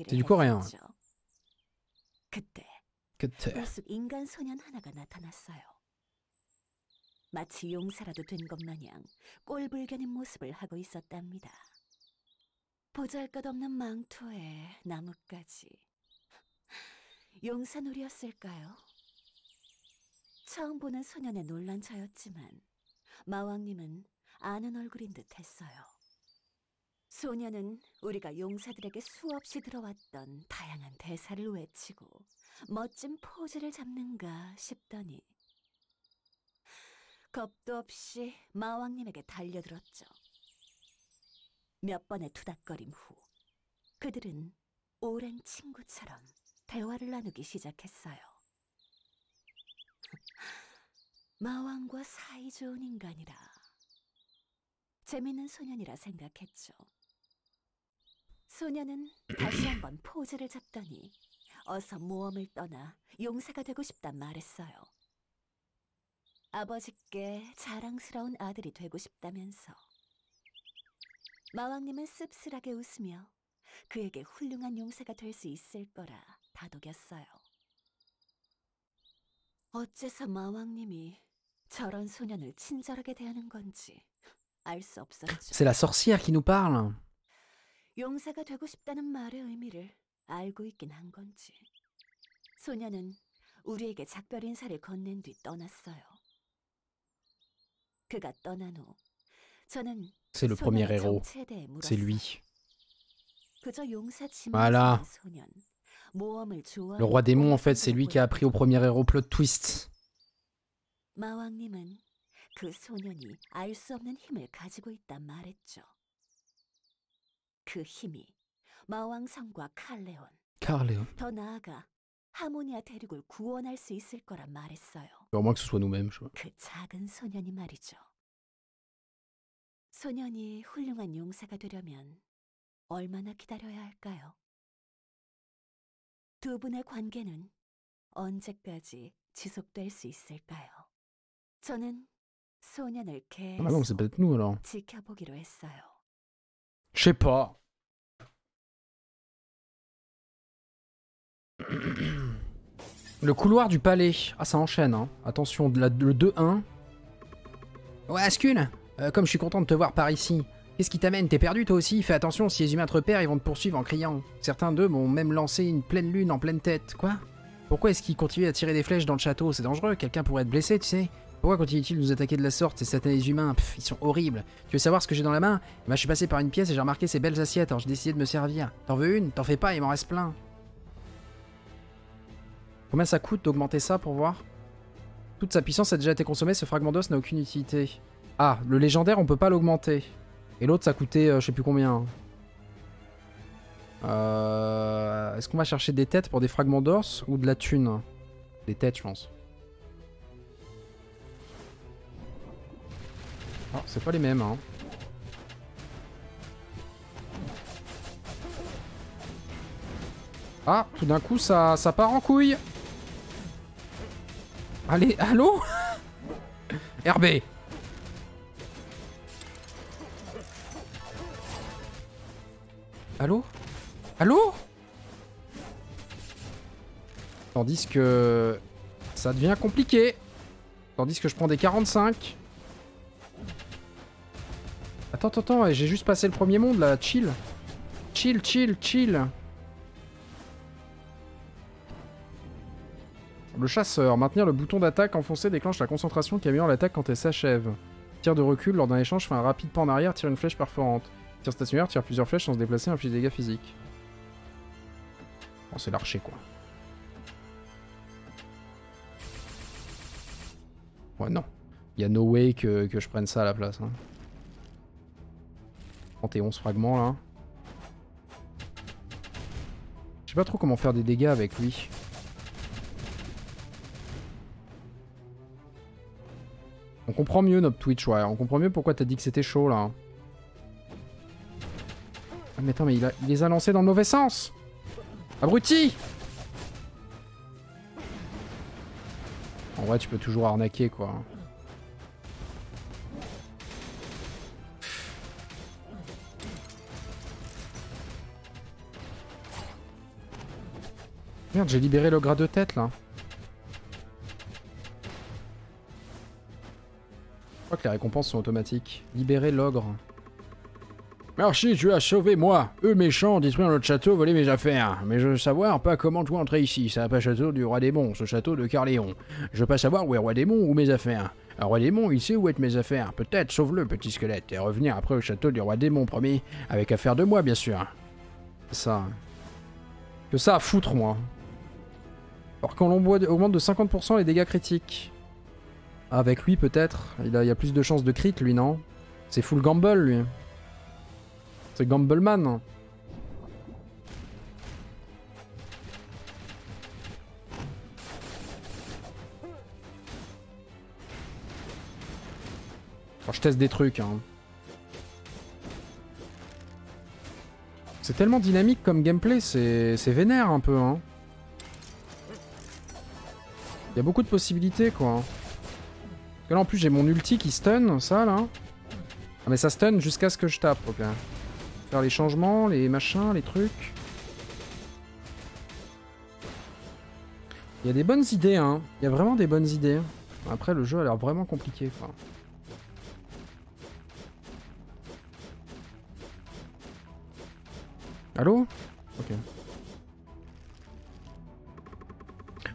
C'est du coréen. 끝에 무슨 인간 소년 하나가 나타났어요. 마치 용사라도 된 것 마냥 꼴불견인 모습을 하고 있었답니다. 보잘것없는 망토에 나뭇가지. 용사놀이였을까요? 처음 보는 소년의 놀란 저였지만 마왕님은 아는 얼굴인 듯 했어요. 소년은 우리가 용사들에게 수없이 들어왔던 다양한 대사를 외치고 멋진 포즈를 잡는가 싶더니 겁도 없이 마왕님에게 달려들었죠. 몇 번의 투닥거림 후 그들은 오랜 친구처럼 대화를 나누기 시작했어요. 마왕과 사이좋은 인간이라 재밌는 소년이라 생각했죠. 소년은 다시 한번 포즈를 잡더니 어서 모험을 떠나 용사가 되고 싶단 말했어요. 아버지께 자랑스러운 아들이 되고 싶다면서. 마왕님은 씁쓸하게 웃으며 그에게 훌륭한 용사가 될 수 있을 거라 다독였어요. 어째서 마왕님이 저런 소년을 친절하게 대하는 건지 알 수 없었죠. C'est la sorcière qui nous parle. 용사가 되고 싶다는 말의 의미를 알고 있긴 한 건지. 소년은 우리에게 작별 인사를 건넨 뒤 떠났어요. 그가 떠난 후 저는 C'est le premier héros. C'est lui. Voilà. Le roi démon, en fait, c'est lui qui a appris au premier héros plot twist. Carleon. Au moins que ce soit nous-mêmes, je vois. 소년이 훌륭한 용사가 되려면 얼마나 기다려야 할까요? 두 분의 관계는 언제까지 지속될 수 있을까요? 저는 소년을 계속 지켜보기로 했어요. Je sais pas. Le couloir du palais. Ah, ça enchaîne, hein. Attention, la, le deux un. Ouais, Skul. Euh, comme je suis content de te voir par ici. Qu'est-ce qui t'amène? T'es perdu toi aussi? Fais attention, si les humains te repèrent, ils vont te poursuivre en criant. Certains d'eux m'ont même lancé une pleine lune en pleine tête. Quoi? Pourquoi est-ce qu'ils continuent à tirer des flèches dans le château? C'est dangereux, quelqu'un pourrait être blessé, tu sais. Pourquoi continuent-ils de nous attaquer de la sorte, ces satanés humains? Pff, ils sont horribles. Tu veux savoir ce que j'ai dans la main? Bah, je suis passé par une pièce et j'ai remarqué ces belles assiettes, alors j'ai décidé de me servir. T'en veux une? T'en fais pas, il m'en reste plein. Combien ça coûte d'augmenter ça pour voir? Toute sa puissance a déjà été consommée, ce fragment d'os n'a aucune utilité. Ah, le légendaire, on peut pas l'augmenter. Et l'autre, ça coûtait euh, je sais plus combien. Euh, Est-ce qu'on va chercher des têtes pour des fragments d'os ou de la thune? Des têtes, je pense. Oh, c'est pas les mêmes, hein. Ah, tout d'un coup, ça, ça part en couille. Allez, allô? R B. Allô? Allô? Tandis que ça devient compliqué. Tandis que je prends des quarante-cinq. Attends, attends, attends, j'ai juste passé le premier monde là, chill. Chill, chill, chill. Le chasseur. Maintenir le bouton d'attaque enfoncé déclenche la concentration qui améliore l'attaque quand elle s'achève. Tire de recul, lors d'un échange, fais un rapide pas en arrière, tire une flèche perforante. Tire stationnaire, tire plusieurs flèches sans se déplacer, inflige des dégâts physiques. Oh, c'est l'archer, quoi. Ouais, non. Il y a no way que, que je prenne ça à la place. Hein. trente et onze fragments, là. Je sais pas trop comment faire des dégâts avec lui. On comprend mieux notre Twitch, ouais. On comprend mieux pourquoi t'as dit que c'était chaud, là. Mais attends, mais il, a, il les a lancés dans le mauvais sens. Abruti. En vrai, tu peux toujours arnaquer, quoi. Merde, j'ai libéré le gras de tête, là. crois que les récompenses sont automatiques. Libérer l'ogre. Merci, tu as sauvé moi. Eux méchants, détruire notre château, voler mes affaires. Mais je veux savoir pas comment toi entrer ici. Ça n'a pas château du roi démon, ce château de Carleon. Je veux pas savoir où est roi démon ou mes affaires. Un roi démon, il sait où être mes affaires. Peut-être, sauve-le, petit squelette, et revenir après au château du roi démon, promis. Avec affaire de moi, bien sûr. Ça. Que ça à foutre, moi. Alors quand l'on augmente de cinquante pour cent les dégâts critiques. Avec lui, peut-être. Il a, il a plus de chances de crit, lui, non? C'est full gamble, lui. C'est Gambleman. Alors, je teste des trucs. Hein. C'est tellement dynamique comme gameplay, c'est vénère un peu. Hein. Il y a beaucoup de possibilités, quoi. Parce que là, en plus, j'ai mon ulti qui stun, ça, là. Ah, mais ça stun jusqu'à ce que je tape, ok. Faire les changements, les machins, les trucs. Il y a des bonnes idées, hein. Il y a vraiment des bonnes idées. Après, le jeu a l'air vraiment compliqué, quoi. Allô? Ok.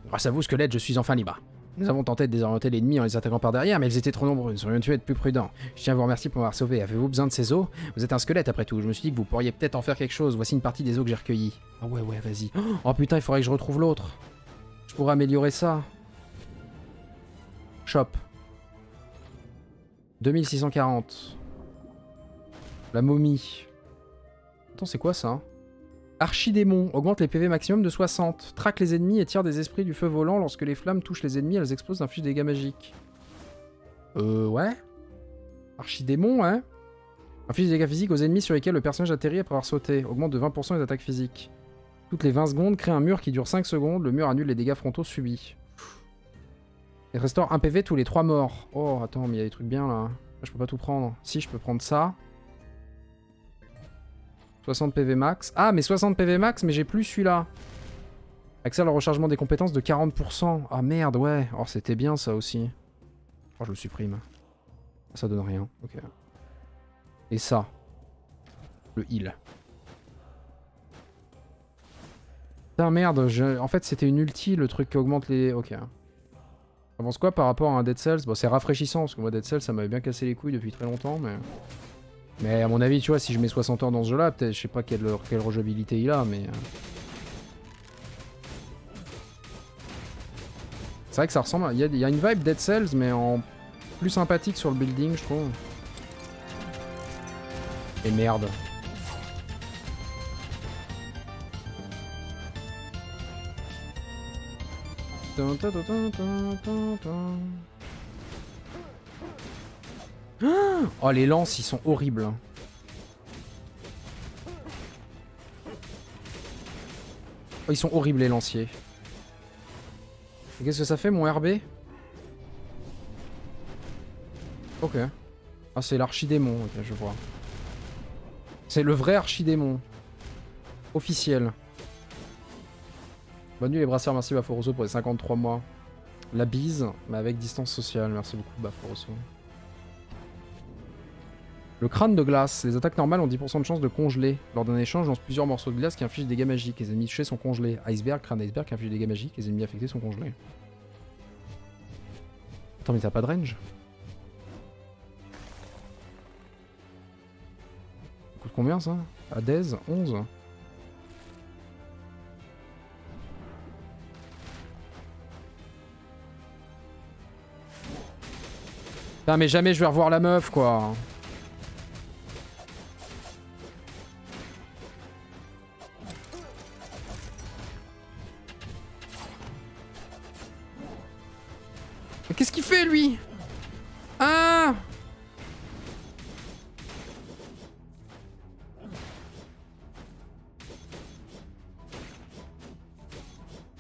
Grâce à vous, squelette, je suis enfin libre. Nous avons tenté de désorienter l'ennemi en les attaquant par derrière, mais ils étaient trop nombreux. Nous aurions dû être plus prudents. Je tiens à vous remercier pour m'avoir sauvé. Avez-vous besoin de ces os? Vous êtes un squelette après tout. Je me suis dit que vous pourriez peut-être en faire quelque chose. Voici une partie des os que j'ai recueillis. Ah ouais, ouais, vas-y. Oh putain, il faudrait que je retrouve l'autre. Je pourrais améliorer ça. Chope. deux mille six cent quarante. La momie. Attends, c'est quoi ça? Archidémon, augmente les P V maximum de soixante, traque les ennemis et tire des esprits du feu volant. Lorsque les flammes touchent les ennemis, elles explosent d'un fiche dégâts magiques. Euh, ouais. Archidémon, hein. Un fiche dégâts physiques aux ennemis sur lesquels le personnage atterrit après avoir sauté. Augmente de vingt pour cent les attaques physiques. Toutes les vingt secondes, crée un mur qui dure cinq secondes. Le mur annule les dégâts frontaux subis. Et restaure un P V tous les trois morts. Oh, attends, mais il y a des trucs bien, là. Je peux pas tout prendre. Si, je peux prendre ça. soixante P V max. Ah, mais soixante P V max, mais j'ai plus celui-là. Accélère le rechargement des compétences de quarante pour cent. Ah merde, ouais. Oh, c'était bien ça aussi. Oh, je le supprime. Ça donne rien. Ok. Et ça. Le heal. Putain, merde. Je... En fait, c'était une ulti, le truc qui augmente les... Ok. Ça pense quoi par rapport à un Dead Cells? Bon, c'est rafraîchissant, parce que moi, Dead Cells, ça m'avait bien cassé les couilles depuis très longtemps, mais... Mais à mon avis, tu vois, si je mets soixante heures dans ce jeu-là, peut-être, je sais pas quelle, quelle rejouabilité il a, mais... C'est vrai que ça ressemble... Il y a, y a une vibe Dead Cells, mais en plus sympathique sur le building, je trouve. Et merde. Oh, les lances, ils sont horribles. Oh, ils sont horribles, les lanciers. Et qu'est-ce que ça fait, mon R B? Ok. Ah, c'est l'archidémon, ok, je vois. C'est le vrai archidémon. Officiel. Bonne nuit, les brasseurs, merci Baforoso pour les cinquante-trois mois. La bise, mais avec distance sociale. Merci beaucoup, Baforoso. Le crâne de glace. Les attaques normales ont dix pour cent de chance de congeler. Lors d'un échange, lance plusieurs morceaux de glace qui infligent des dégâts magiques. Les ennemis touchés sont congelés. Iceberg, crâne d'iceberg qui inflige des dégâts magiques. Les ennemis affectés sont congelés. Attends, mais t'as pas de range? Ça coûte combien ça? Adez, onze. Putain, mais jamais je vais revoir la meuf, quoi. Qu'est-ce qu'il fait, lui? Ah!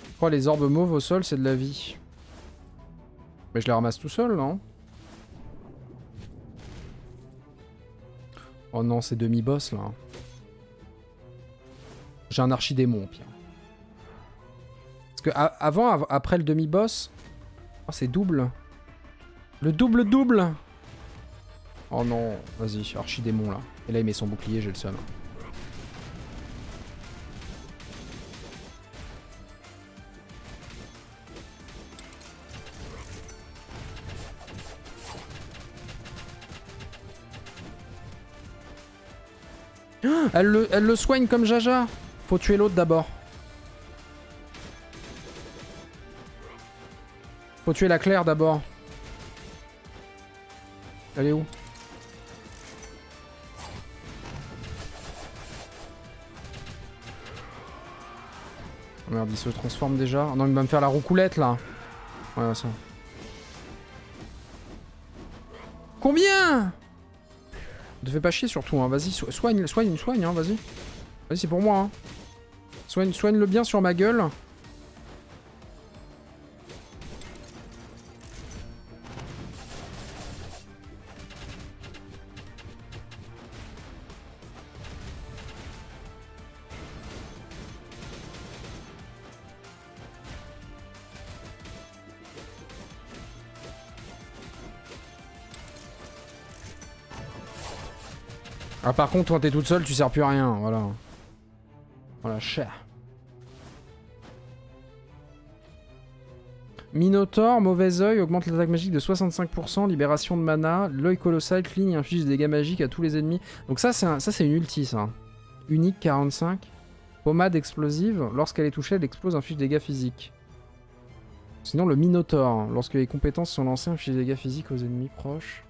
Je crois que les orbes mauves au sol, c'est de la vie. Mais je les ramasse tout seul, non? Oh non, c'est demi-boss, là. J'ai un archidémon, au pire. Parce que avant, av- après le demi-boss... Oh, c'est double. Le double double. Oh non, vas-y, archidémon là. Et là il met son bouclier, j'ai le seum. Elle le, elle le soigne comme Jaja. Faut tuer l'autre d'abord. Faut tuer la Claire d'abord. Elle est où? Oh merde, il se transforme déjà. Oh non, il va me faire la roucoulette là. Ouais, ça. Combien? Ne te fais pas chier surtout, hein. Vas-y, so soigne, soigne, soigne, hein, vas-y. Vas-y, c'est pour moi, hein. Soigne, soigne le bien sur ma gueule. Ah, par contre, quand t'es toute seule, tu sers plus à rien, voilà. Voilà, cher. Minotaur, mauvais oeil, augmente l'attaque magique de soixante-cinq pour cent, libération de mana, l'œil colossal, cligne, inflige des dégâts magiques à tous les ennemis. Donc ça, c'est un, une ulti, ça. Unique, quarante-cinq. Pommade explosive, lorsqu'elle est touchée, elle explose, inflige des dégâts physiques. Sinon, le Minotaur, lorsque les compétences sont lancées, inflige des dégâts physiques aux ennemis proches.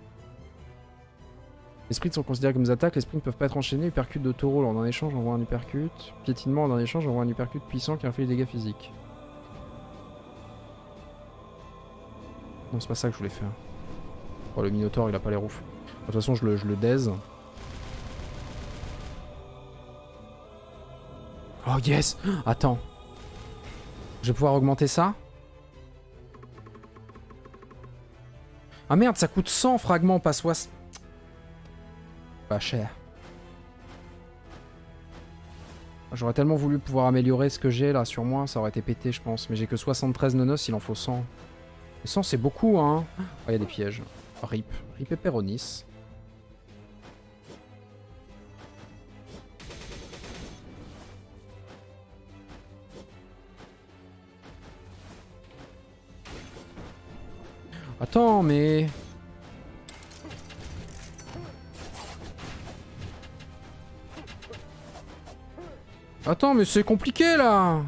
Les sprints sont considérés comme des attaques, les sprints ne peuvent pas être enchaînés, hypercute de taureau, lors d'un échange envoie un hypercute, piétinement lors d'un échange envoie un hypercute puissant qui inflige des dégâts physiques. Non, c'est pas ça que je voulais faire. Oh, le Minotaur il a pas les roufs. De toute façon je le, je le daise. Oh yes! Attends. Je vais pouvoir augmenter ça? Ah merde, ça coûte cent fragments, pas soixante. Pas cher. J'aurais tellement voulu pouvoir améliorer ce que j'ai là sur moi, ça aurait été pété je pense. Mais j'ai que soixante-treize nonos, il en faut cent. Et cent c'est beaucoup hein. Oh il y a des pièges. Rip. Rip et Péronis. Attends mais... Attends, mais c'est compliqué, là!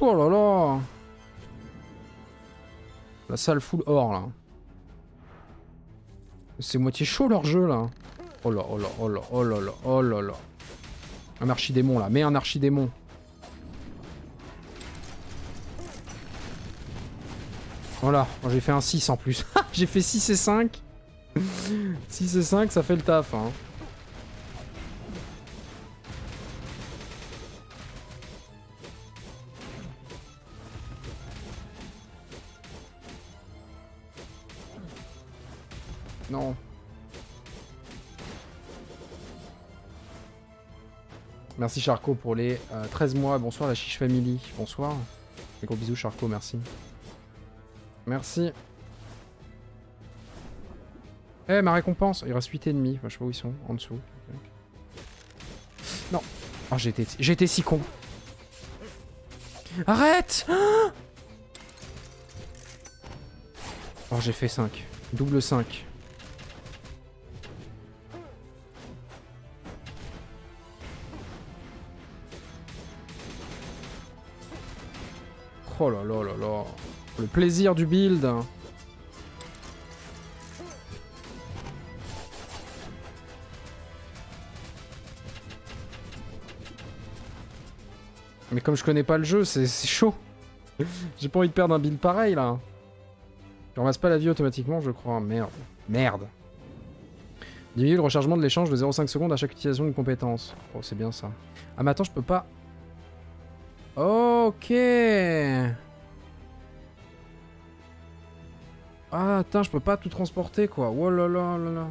Oh là là! La salle full or, là. C'est moitié chaud, leur jeu, là. Oh là, oh là, oh là, oh là, oh là, là. Un archidémon, là. Mets un archidémon. Voilà, j'ai fait un six en plus. J'ai fait six et cinq. six et cinq, ça fait le taf. Hein. Non. Merci Charco pour les euh, treize mois. Bonsoir la Chiche Family. Bonsoir. Des gros bisous Charco, merci. Merci. Eh, hey, ma récompense. Il reste huit et demi. Enfin, je sais pas où ils sont. En dessous. Okay. Non. Oh, j'étais j'étais si con. Arrête ah. Oh, j'ai fait cinq. Double cinq. Oh là là là là. Le plaisir du build. Mais comme je connais pas le jeu, c'est chaud. J'ai pas envie de perdre un build pareil là. Tu ramasses pas la vie automatiquement, je crois. Merde. Merde. Diminue le rechargement de l'échange de zéro virgule cinq secondes à chaque utilisation d'une compétence. Oh, c'est bien ça. Ah, mais attends, je peux pas. Ok. Ah, putain, je peux pas tout transporter, quoi. Oh là là là là.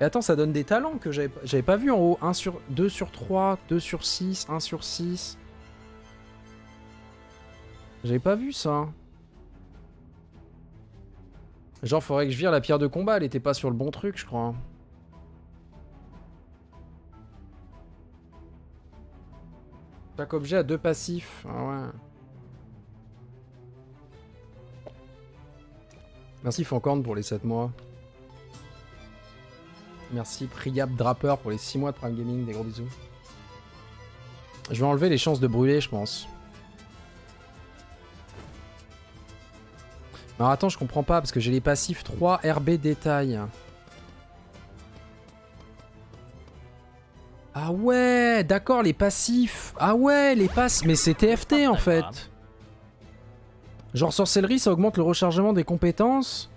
Et attends, ça donne des talents que j'avais j'avais pas vu en haut. un sur deux sur trois, deux sur six, un sur six. J'avais pas vu ça. Genre, faudrait que je vire la pierre de combat, elle était pas sur le bon truc, je crois. Chaque objet a deux passifs. Ah ouais. Merci Fancorn pour les sept mois. Merci Priap Draper pour les six mois de Prime Gaming, des gros bisous. Je vais enlever les chances de brûler, je pense. Alors attends, je comprends pas, parce que j'ai les passifs trois R B détail. Ah ouais, d'accord, les passifs. Ah ouais, les passes, mais c'est T F T en fait. Genre sorcellerie, ça augmente le rechargement des compétences.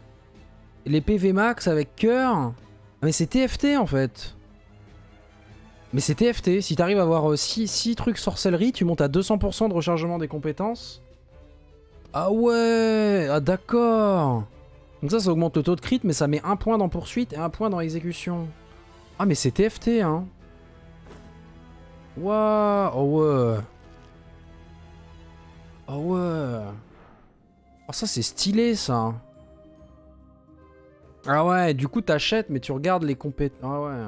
Les P V max avec cœur. Mais c'est T F T en fait. Mais c'est T F T. Si t'arrives à avoir six trucs sorcellerie, tu montes à deux cents pour cent de rechargement des compétences. Ah ouais, ah d'accord. Donc ça, ça augmente le taux de crit, mais ça met un point dans poursuite et un point dans exécution. Ah mais c'est T F T, hein. Waouh, oh ouais. Oh ouais. Oh ça, c'est stylé, ça. Ah ouais, du coup, t'achètes, mais tu regardes les compétences. Ah ouais.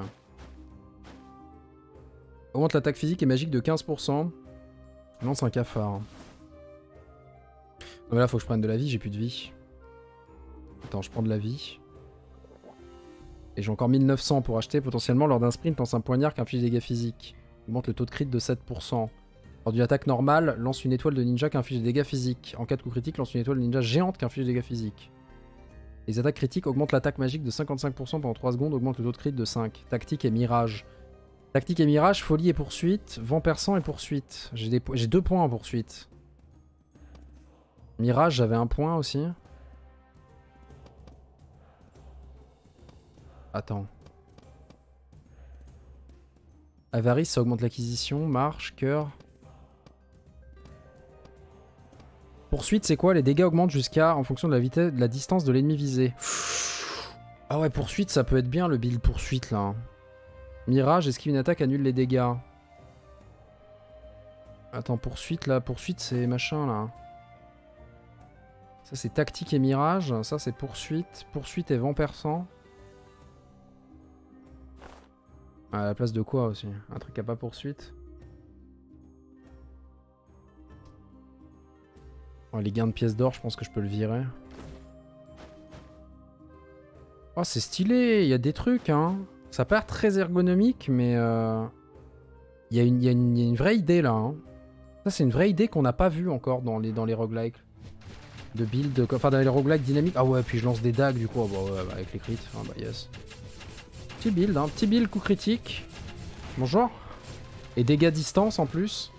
Augmente l'attaque physique et magique de quinze pour cent. Lance un cafard. Non mais là faut que je prenne de la vie, j'ai plus de vie. Attends, je prends de la vie. Et j'ai encore mille neuf cents pour acheter. Potentiellement lors d'un sprint, lance un poignard qui inflige des dégâts physiques. Augmente le taux de crit de sept pour cent. Lors d'une attaque normale, lance une étoile de ninja qui inflige des dégâts physiques. En cas de coup critique, lance une étoile de ninja géante qui inflige des dégâts physiques. Les attaques critiques augmentent l'attaque magique de cinquante-cinq pour cent pendant trois secondes, augmente le taux de crit de cinq. Tactique et mirage. Tactique et mirage, folie et poursuite, vent perçant et poursuite. J'ai des po- j'ai deux points en poursuite. Mirage, j'avais un point aussi. Attends. Avarice, ça augmente l'acquisition. Marche, cœur. Poursuite, c'est quoi? Les dégâts augmentent jusqu'à, en fonction de la vitesse, de la distance de l'ennemi visé. Ah ouais, poursuite, ça peut être bien le build poursuite là. Mirage, esquive une attaque, annule les dégâts. Attends, poursuite là. Poursuite, c'est machin là. Ça, c'est tactique et mirage. Ça, c'est poursuite. Poursuite et vent perçant. Ah, à la place de quoi aussi? Un truc à pas poursuite. Oh, les gains de pièces d'or, je pense que je peux le virer. Oh, c'est stylé. Il y a des trucs, hein. Ça part très ergonomique, mais... Euh... Il y a une, il y a une, il y a une vraie idée, là. Hein. Ça, c'est une vraie idée qu'on n'a pas vue encore dans les, dans les roguelikes. De build, enfin dans les roguelikes dynamique. Ah ouais, puis je lance des dagues du coup, bah ouais, bah avec les crits, hein, bah yes. Petit build, hein, petit build, coup critique. Bonjour. Et dégâts distance en plus.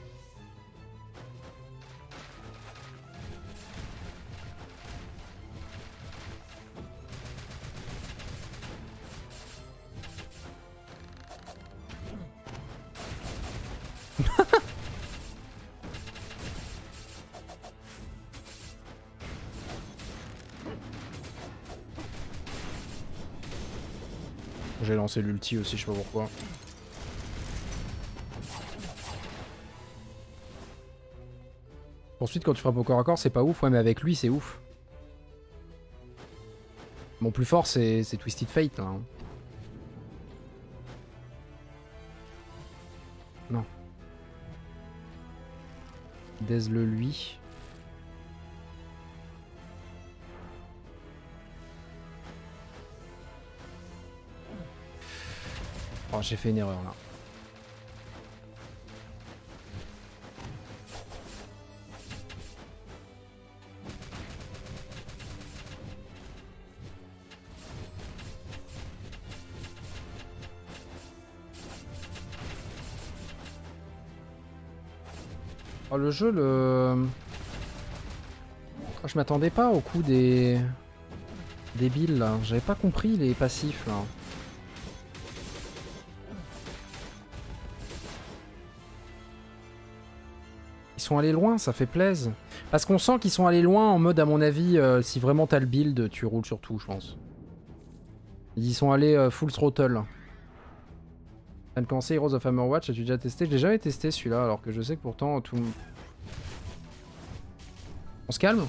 J'ai lancé l'ulti aussi, je sais pas pourquoi. Ensuite, quand tu frappes au corps à corps, c'est pas ouf. Ouais, mais avec lui, c'est ouf. Mon plus fort, c'est Twisted Fate, hein. Non. Daise-le lui. Oh, j'ai fait une erreur là. Oh, le jeu, le... Oh, je m'attendais pas au coup des... des billes là. J'avais pas compris les passifs là. Sont allés loin, ça fait plaisir. Parce qu'on sent qu'ils sont allés loin en mode, à mon avis, euh, si vraiment t'as le build, tu roules sur tout, je pense. Ils y sont allés euh, full throttle. T'as commencé Heroes of Hammerwatch, as-tu déjà testé? Je l'ai jamais testé celui-là, alors que je sais que pourtant tout... On se calme?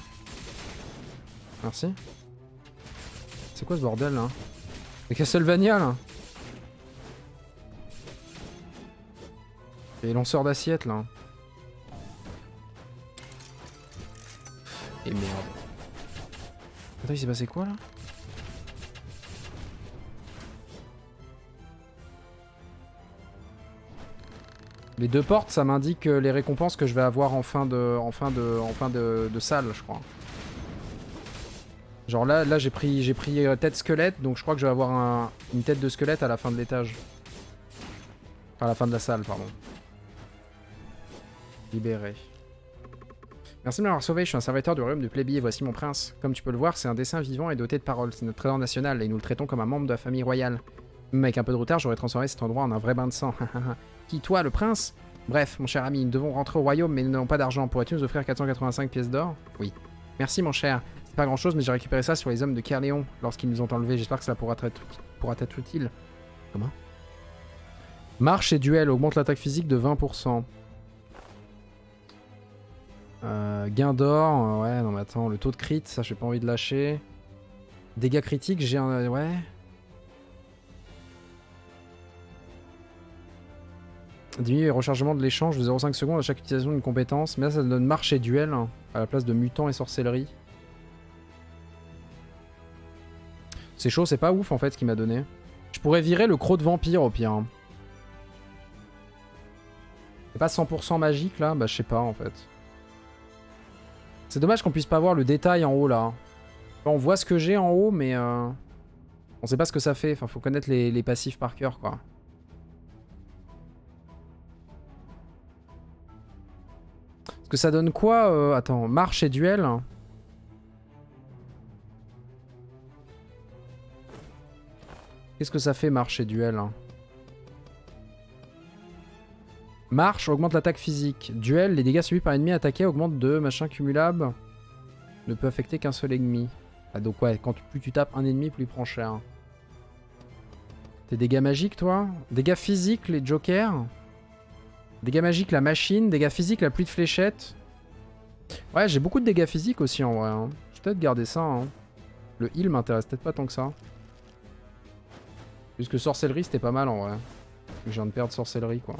Merci. C'est quoi ce bordel là? C'est Castlevania là? Et lanceur d'assiette là. Et merde. Attends, il s'est passé quoi là? Les deux portes, ça m'indique les récompenses que je vais avoir en fin de, en fin de, en fin de, de salle, je crois. Genre là, là j'ai pris, j'ai pris tête squelette, donc je crois que je vais avoir un, une tête de squelette à la fin de l'étage. Enfin, à la fin de la salle, pardon. Libéré. Merci de m'avoir sauvé, je suis un serviteur du royaume de Plébis et voici mon prince. Comme tu peux le voir, c'est un dessin vivant et doté de paroles. C'est notre trésor national et nous le traitons comme un membre de la famille royale. Même avec un peu de retard, j'aurais transformé cet endroit en un vrai bain de sang. Qui, toi, le prince? Bref, mon cher ami, nous devons rentrer au royaume, mais nous n'avons pas d'argent. Pourrais-tu nous offrir quatre cent quatre-vingt-cinq pièces d'or? Oui. Merci, mon cher. C'est pas grand-chose, mais j'ai récupéré ça sur les hommes de Carleon lorsqu'ils nous ont enlevés. J'espère que ça pourra t'être utile. Comment? Marche et duel augmente l'attaque physique de vingt pour cent. Euh, gain d'or, ouais, non mais attends, le taux de crit, ça j'ai pas envie de lâcher. Dégâts critiques, j'ai un... ouais. Diminue les rechargements de l'échange de zéro virgule cinq secondes à chaque utilisation d'une compétence. Mais là ça donne marche et duel hein, à la place de mutant et sorcellerie. C'est chaud, c'est pas ouf en fait ce qu'il m'a donné. Je pourrais virer le croc de vampire au pire. Hein. C'est pas cent pour cent magique là? Bah je sais pas en fait. C'est dommage qu'on puisse pas voir le détail en haut là. Enfin, on voit ce que j'ai en haut mais euh... on sait pas ce que ça fait. Enfin faut connaître les, les passifs par cœur quoi. Parce que ça donne quoi euh... Attends, marche et duel. Qu'est-ce que ça fait marche et duel? Marche augmente l'attaque physique. Duel, les dégâts subis par ennemi attaqué augmentent de machin cumulable. Ne peut affecter qu'un seul ennemi. Ah donc ouais, quand tu, plus tu tapes un ennemi, plus il prend cher. Tes dégâts magiques toi? Dégâts physiques, les jokers. Dégâts magiques, la machine. Dégâts physiques, la pluie de fléchettes. Ouais, j'ai beaucoup de dégâts physiques aussi en vrai. Hein. Je vais peut-être garder ça. Hein. Le heal m'intéresse peut-être pas tant que ça. Puisque sorcellerie c'était pas mal en vrai. Je viens de perdre sorcellerie quoi.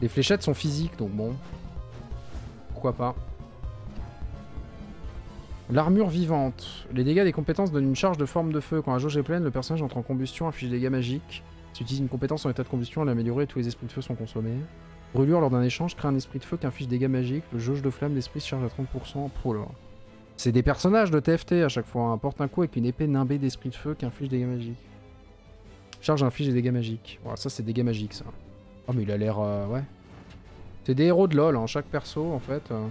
Les fléchettes sont physiques, donc bon. Pourquoi pas. L'armure vivante. Les dégâts des compétences donnent une charge de forme de feu. Quand la jauge est pleine, le personnage entre en combustion, inflige des dégâts magiques. Si tu utilises une compétence en état de combustion, elle est améliorée et tous les esprits de feu sont consommés. Brûlure lors d'un échange, crée un esprit de feu qui inflige des dégâts magiques. Le jauge de flamme d'esprit se charge à trente pour cent pour l'or. C'est des personnages de T F T à chaque fois. Hein. Porte un coup avec une épée nimbée d'esprit de feu qui inflige des dégâts magiques. Charge inflige des dégâts magiques. Voilà, ça c'est dégâts magiques ça. Oh mais il a l'air... Euh, ouais. C'est des héros de LoL, hein. Chaque perso en fait. Euh...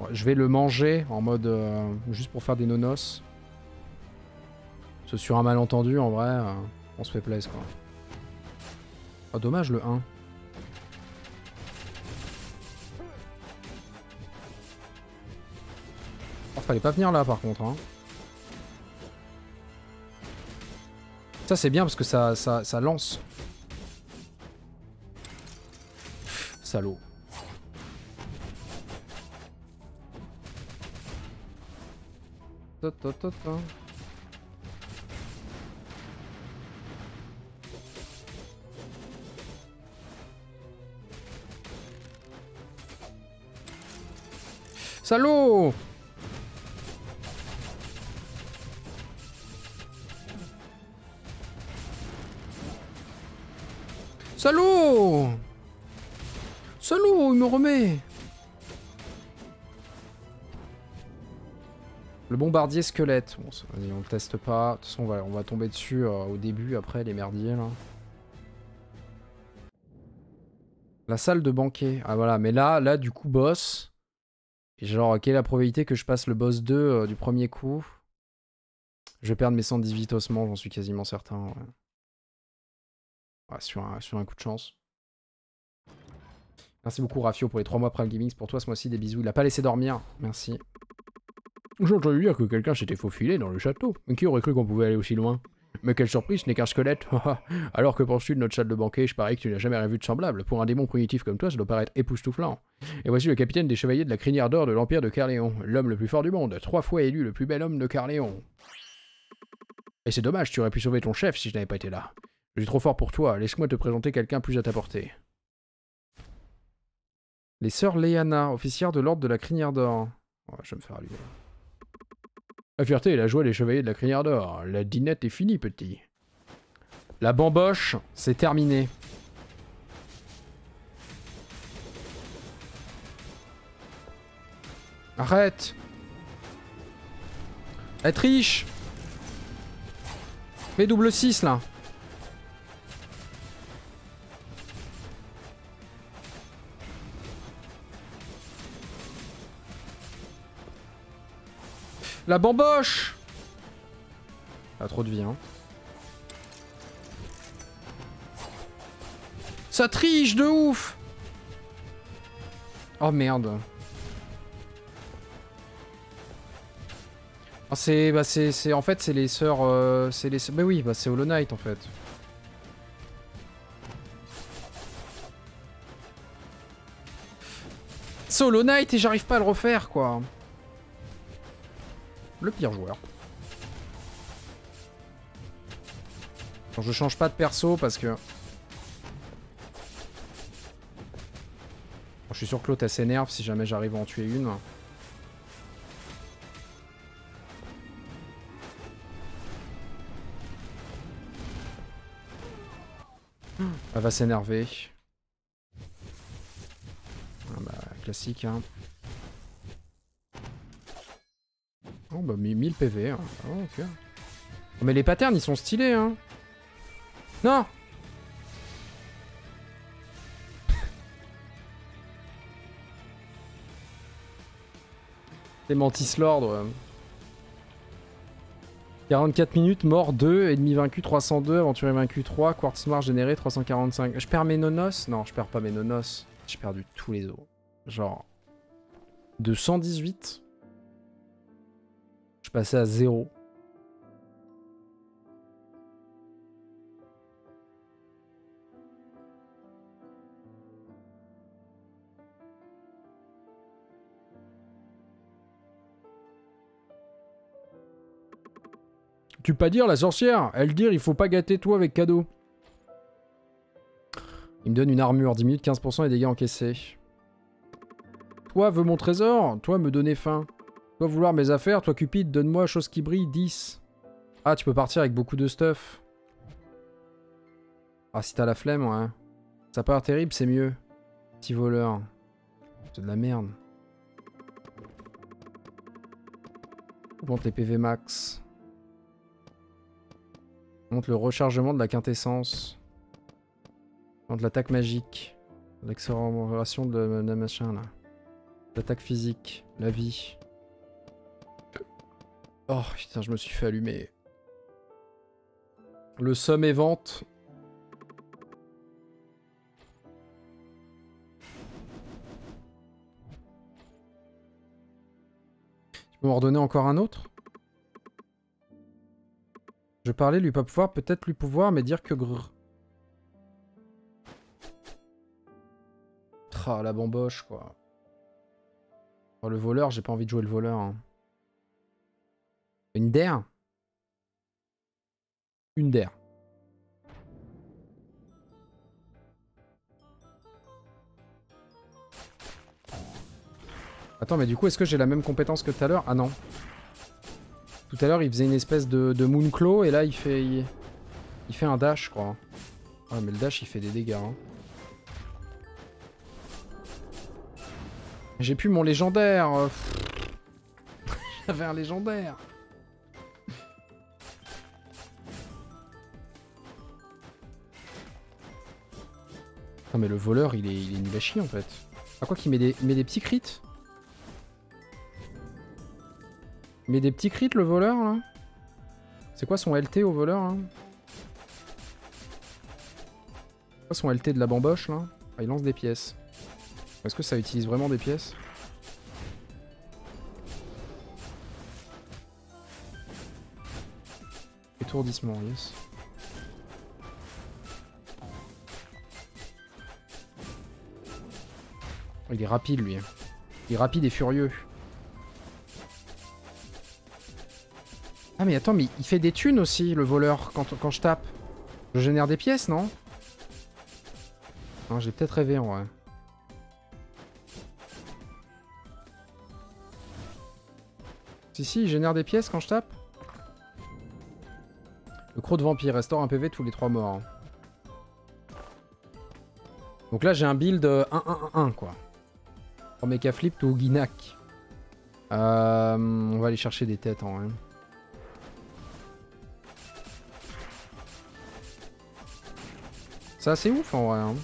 Ouais, je vais le manger en mode... Euh, juste pour faire des nonos. Parce que sur un malentendu en vrai, euh, on se fait plaisir quoi. Oh dommage le un. Oh, fallait pas venir là par contre. Hein. Ça c'est bien parce que ça, ça, ça lance. Pff, salaud. Ta ta ta ta. Salaud! Salaud! Salaud, il me remet! Le bombardier squelette. Bon, ça, on le teste pas. De toute façon, on va, on va tomber dessus euh, au début, après, les merdiers, là. La salle de banquet. Ah, voilà. Mais là, là, du coup, boss. Et genre, quelle est la probabilité que je passe le boss deux euh, du premier coup? Je vais perdre mes cent dix-huit ossements, j'en suis quasiment certain, ouais. Ouais, sur, un, sur un coup de chance. Merci beaucoup Rafio pour les trois mois Prime Gaming. Pour toi ce mois-ci, des bisous. Il a pas laissé dormir. Merci. J'ai entendu dire que quelqu'un s'était faufilé dans le château. Qui aurait cru qu'on pouvait aller aussi loin? Mais quelle surprise, ce n'est qu'un squelette. Alors que penses-tu de notre salle de banquet? Je parie que tu n'as jamais rien vu de semblable. Pour un démon primitif comme toi, ça doit paraître époustouflant. Et voici le capitaine des chevaliers de la crinière d'or de l'Empire de Carleon. L'homme le plus fort du monde. Trois fois élu le plus bel homme de Carleon. Et c'est dommage, tu aurais pu sauver ton chef si je n'avais pas été là. Je suis trop fort pour toi. Laisse-moi te présenter quelqu'un plus à ta portée. Les sœurs Léana, officières de l'ordre de la crinière d'or. Oh, je vais me faire allumer. La fierté et la joie des chevaliers de la crinière d'or. La dinette est finie, petit. La bamboche, c'est terminé. Arrête. Être riche. Mais double six, là. La bamboche! Pas trop de vie, hein. Ça triche de ouf! Oh merde. Oh, c'est. Bah, c'est. En fait, c'est les sœurs. Euh, c'est les. Mais oui, bah, c'est Hollow Knight en fait. C'est Hollow Knight et j'arrive pas à le refaire, quoi. Le pire joueur. Bon, je change pas de perso parce que... Bon, je suis sûr que l'autre elle s'énerve si jamais j'arrive à en tuer une. Elle va s'énerver. Ah bah, classique hein. Oh bah mille P V, hein. Oh, ok. Oh, mais les patterns ils sont stylés hein. Non. C'est Mantis Lord. Ouais. quarante-quatre minutes, mort deux, ennemi vaincu trois cent deux, aventurier vaincu trois, Quartz Noir généré trois cent quarante-cinq. Je perds mes nonos? Non, je perds pas mes nonos. J'ai perdu tous les autres. Genre... De cent dix-huit. Je passais à zéro. Tu peux pas dire la sorcière, elle dire il faut pas gâter tout avec cadeau. Il me donne une armure, dix minutes, quinze pour cent des dégâts encaissés. Toi veux mon trésor, toi me donner faim. Toi vouloir mes affaires, toi Cupide, donne-moi chose qui brille, dix. Ah, tu peux partir avec beaucoup de stuff. Ah, si t'as la flemme, ouais. Ça part terrible, c'est mieux. Petit voleur. C'est de la merde. Monte les P V max. Monte le rechargement de la quintessence. Monte l'attaque magique. L'accélération de la, de la machin, là. L'attaque physique. La vie. Oh putain, je me suis fait allumer. Le somme et vente. Tu peux m'en redonner encore un autre? Je parlais lui pas pouvoir, peut-être lui pouvoir, mais dire que grrr. Tra, la bamboche quoi. Oh, le voleur, j'ai pas envie de jouer le voleur. Hein. Une d'air. Une d'air. Attends, mais du coup, est-ce que j'ai la même compétence que tout à l'heure? Ah non. Tout à l'heure, il faisait une espèce de, de moonclaw et là, il fait il, il fait un dash, je crois. Ah, mais le dash, il fait des dégâts. Hein. J'ai plus mon légendaire. J'avais un légendaire. Non mais le voleur il est, il est nul à chier en fait. Ah quoi qu'il met des, met des petits crits. Il met des petits crits le voleur là. C'est quoi son L T au voleur hein? Son L T de la bamboche là, ah, il lance des pièces. Est-ce que ça utilise vraiment des pièces? Étourdissement, yes. Il est rapide lui. Il est rapide et furieux. Ah mais attends, mais il fait des thunes aussi le voleur quand, quand je tape. Je génère des pièces, non? Non, j'ai peut-être rêvé en vrai. Si si, il génère des pièces quand je tape. Le croc de vampire restaure un P V tous les trois morts. Donc là j'ai un build un un un un quoi. En Ekaflip ou Guinac. Euh, on va aller chercher des têtes en vrai. C'est assez ouf en vrai. Hein.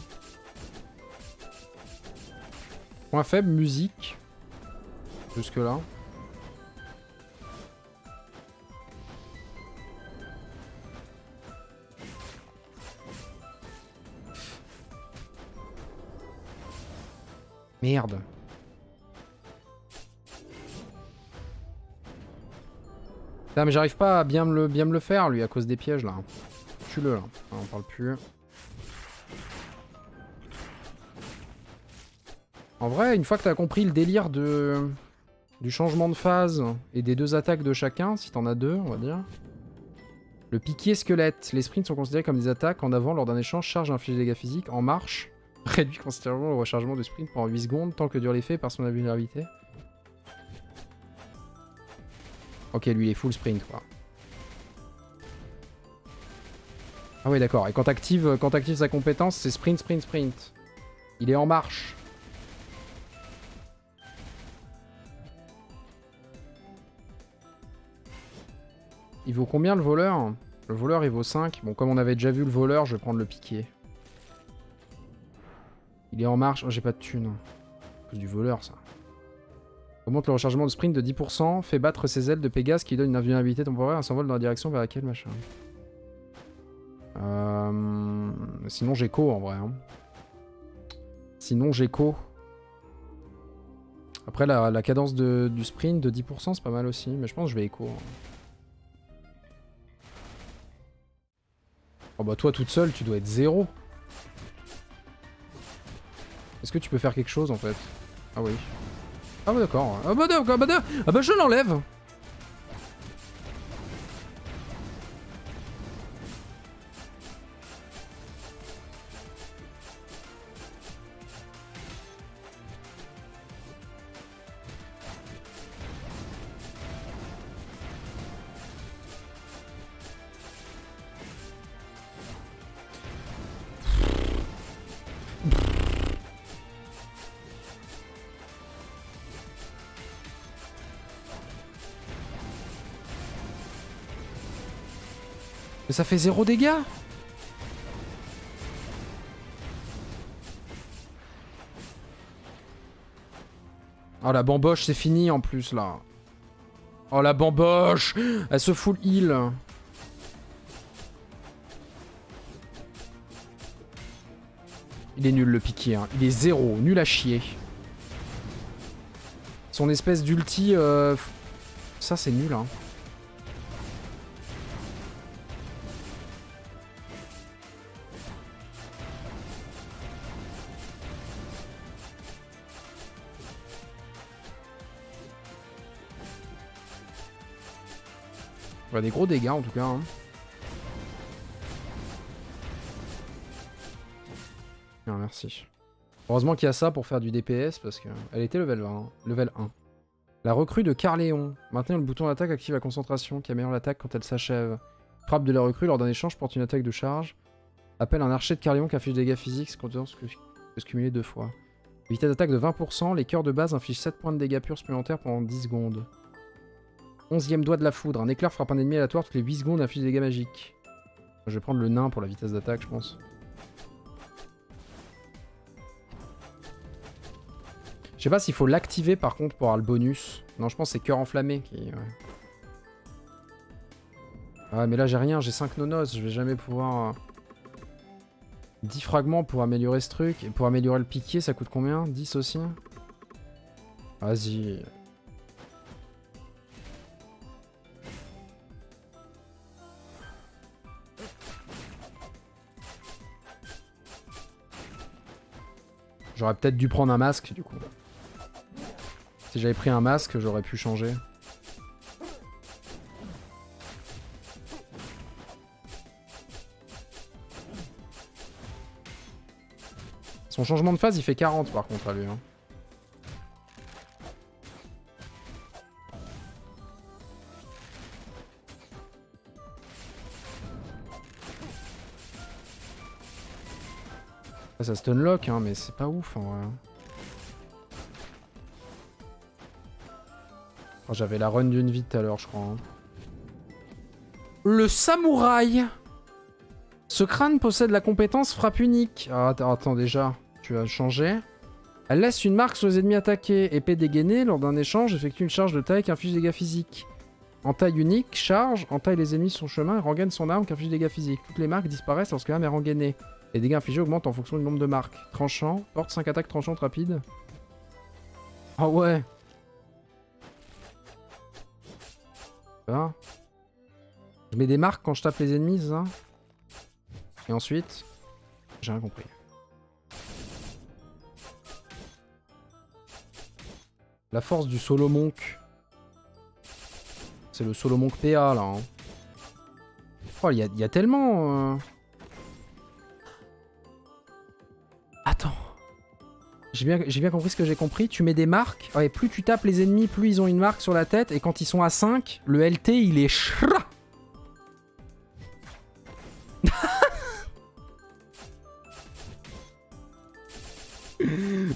Point faible, musique. Jusque là. Merde. Putain mais j'arrive pas à bien me, le, bien me le faire lui à cause des pièges là. Tue-le là. Ah, on parle plus. En vrai, une fois que t'as compris le délire de... du changement de phase et des deux attaques de chacun, si t'en as deux on va dire. Le piquier squelette. Les sprints sont considérés comme des attaques en avant lors d'un échange charge inflige dégâts physiques en marche. Réduit considérablement le rechargement de sprint pendant huit secondes, tant que dure l'effet par son invulnérabilité. Ok, lui, il est full sprint, quoi. Ah ouais, d'accord. Et quand t'actives quand t'actives sa compétence, c'est sprint, sprint, sprint. Il est en marche. Il vaut combien, le voleur? Le voleur, il vaut cinq. Bon, comme on avait déjà vu le voleur, je vais prendre le piqué. Il est en marche. Oh, j'ai pas de thune. C'est du voleur, ça. Augmente le rechargement de sprint de dix pour cent. Fait battre ses ailes de Pégase qui donne une invulnérabilité temporaire. Elle s'envole dans la direction vers laquelle, machin. Euh... Sinon, j'ai co, en vrai. Hein. Sinon, j'ai co. Après, la, la cadence de, du sprint de dix pour cent, c'est pas mal aussi. Mais je pense que je vais éco. Hein. Oh bah, toi, toute seule, tu dois être zéro. Est-ce que tu peux faire quelque chose en fait? Ah oui. Ah bah d'accord. Ah bah d'accord. Ah bah, ah bah je l'enlève. Ça fait zéro dégâts. Oh la bamboche c'est fini en plus là. Oh la bamboche. Elle se fout le heal. Il est nul le piqué hein. Il est zéro. Nul à chier. Son espèce d'ulti euh... ça c'est nul hein. Des gros dégâts en tout cas. Hein. Non, merci. Heureusement qu'il y a ça pour faire du D P S parce qu'elle était level un. Hein. Level un. La recrue de Carleon. Maintenant le bouton d'attaque active la concentration qui améliore l'attaque quand elle s'achève. Frappe de la recrue lors d'un échange porte une attaque de charge. Appelle un archer de Carleon qui inflige des dégâts physiques ce contenant peut se cumuler deux fois. Vitesse d'attaque de vingt pour cent. Les cœurs de base infligent sept points de dégâts purs supplémentaires pendant dix secondes. onzième doigt de la foudre. Un éclair frappe un ennemi aléatoire toutes les huit secondes, inflige des dégâts magiques. Je vais prendre le nain pour la vitesse d'attaque, je pense. Je sais pas s'il faut l'activer par contre pour avoir le bonus. Non, je pense que c'est cœur enflammé qui. Ouais, ouais mais là j'ai rien, j'ai cinq nonos, je vais jamais pouvoir. dix fragments pour améliorer ce truc. Et pour améliorer le piquier, ça coûte combien? dix aussi? Vas-y. J'aurais peut-être dû prendre un masque, du coup. Si j'avais pris un masque, j'aurais pu changer. Son changement de phase, il fait quarante par contre à lui. Hein. Ça stunlock, hein, mais c'est pas ouf en vrai. Oh, j'avais la run d'une vie tout à l'heure, je crois. Hein. Le samouraï. Ce crâne possède la compétence frappe unique. Ah, attends, déjà. Tu as changé. Elle laisse une marque sur les ennemis attaqués. Épée dégainée, lors d'un échange, effectue une charge de taille qui inflige des dégâts physiques. En taille unique, charge, entaille les ennemis sur son chemin et rengaine son arme qui inflige des dégâts physiques. Toutes les marques disparaissent lorsque l'arme est rengainée. Les dégâts infligés augmentent en fonction du nombre de marques. Tranchant, porte cinq attaques tranchantes rapides. Ah oh ouais. Ah. Je mets des marques quand je tape les ennemis, ça. Et ensuite, j'ai rien compris. La force du solo monk. C'est le solo monk P A là. Hein. Oh, il y, y a tellement. Euh... Attends. J'ai bien, j'ai bien compris ce que j'ai compris. Tu mets des marques. Ouais, plus tu tapes les ennemis, plus ils ont une marque sur la tête. Et quand ils sont à cinq, le L T il est chra.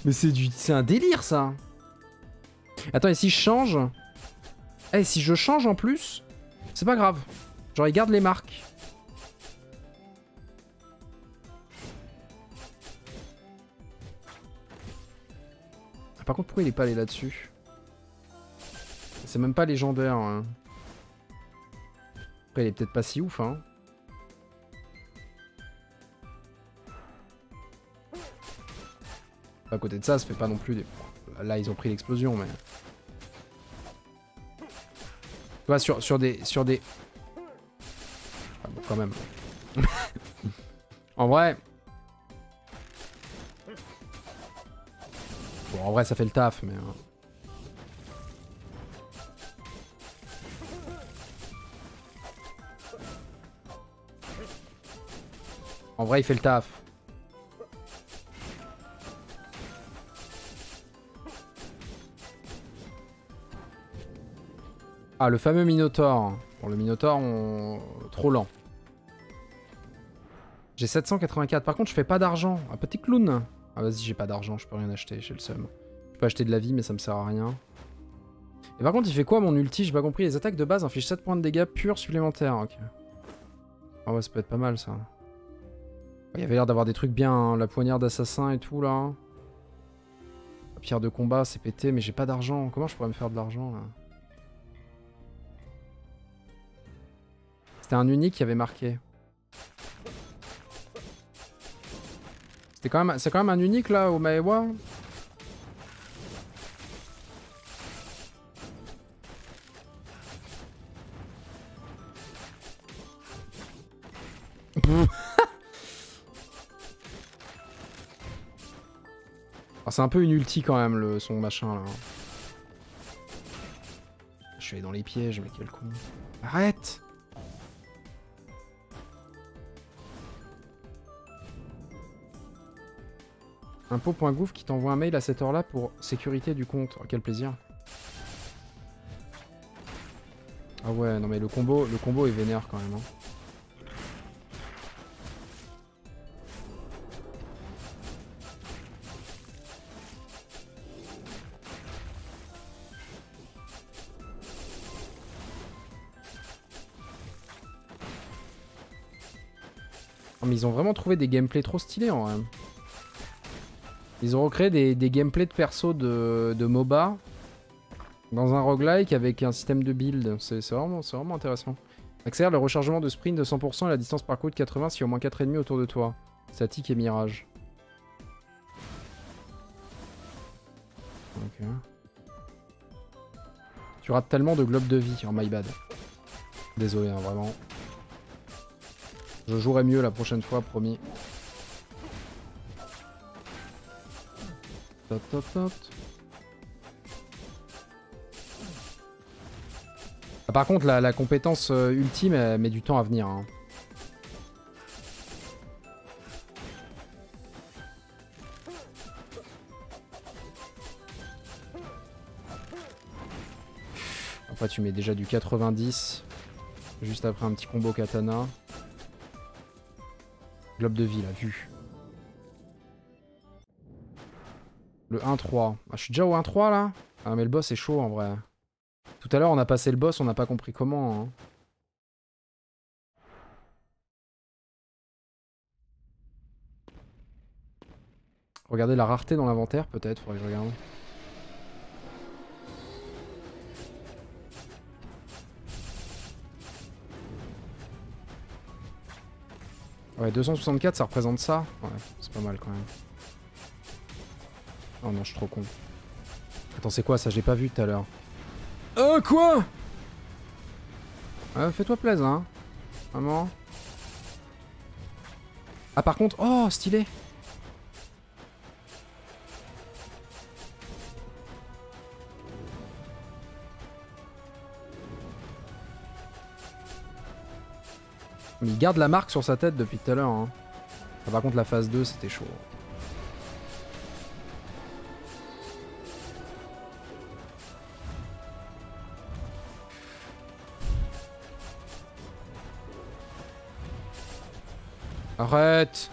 Mais c'est du, c'est un délire ça. Attends, et si je change? Eh, si je change en plus, c'est pas grave. Genre, il garde les marques. Ah, par contre, pourquoi il est pas allé là-dessus? C'est même pas légendaire. Hein. Après, il est peut-être pas si ouf, hein. À côté de ça, ça fait pas non plus des... Là, ils ont pris l'explosion, mais... Tu vois, sur, sur des... Sur des... Ah bon, quand même. En vrai... Bon, en vrai, ça fait le taf, mais... En vrai, il fait le taf. Ah, le fameux Minotaur. Bon, le Minotaur, on... trop lent. J'ai sept cent quatre-vingt-quatre. Par contre, je fais pas d'argent. Un petit clown. Ah, vas-y, j'ai pas d'argent. Je peux rien acheter. J'ai le seum. Je peux acheter de la vie, mais ça me sert à rien. Et par contre, il fait quoi mon ulti? J'ai pas compris. Les attaques de base infligent sept points de dégâts purs supplémentaires. Ok. Ah, ouais, ça peut être pas mal ça. Il y avait l'air d'avoir des trucs bien. Hein. La poignarde d'assassin et tout là. La pierre de combat, c'est pété, mais j'ai pas d'argent. Comment je pourrais me faire de l'argent là? C'était un unique qui avait marqué. C'était quand même, c'est quand même un unique là au Maewa. C'est un peu une ulti quand même le son machin là. Je suis allé dans les pièges mais quel con. Arrête. Impôt point gouv qui t'envoie un mail à cette heure-là pour sécurité du compte. Oh, quel plaisir. Ah ouais, non mais le combo, le combo est vénère quand même. Hein. Oh, mais ils ont vraiment trouvé des gameplays trop stylés en vrai. Ils ont recréé des, des gameplays de perso de, de MOBA dans un roguelike avec un système de build. C'est vraiment, vraiment intéressant. Accélère le rechargement de sprint de cent pour cent et la distance parcours de quatre-vingts si au moins quatre ennemis autour de toi. Statique et mirage. Ok. Tu rates tellement de globes de vie, en my bad. Désolé, hein, vraiment. Je jouerai mieux la prochaine fois, promis. Tot, tot, tot. Ah, par contre, la, la compétence ultime, elle met du temps à venir. Hein. Après, tu mets déjà du quatre-vingt-dix. Juste après un petit combo katana. Globe de vie, là, vu. Le un trois. Ah, je suis déjà au un trois, là. Ah, mais le boss est chaud, en vrai. Tout à l'heure, on a passé le boss, on n'a pas compris comment. Hein. Regardez la rareté dans l'inventaire, peut-être. Faudrait que je regarde. Ouais, deux cent soixante-quatre, ça représente ça. Ouais, c'est pas mal quand même. Oh non, je suis trop con. Attends, c'est quoi ça? J'ai pas vu tout à l'heure. Euh, quoi? euh, Fais-toi plaisir, hein. Maman. Ah, par contre... Oh, stylé. Mais il garde la marque sur sa tête depuis tout à l'heure. Hein. Ah, par contre, la phase deux, c'était chaud. Arrête!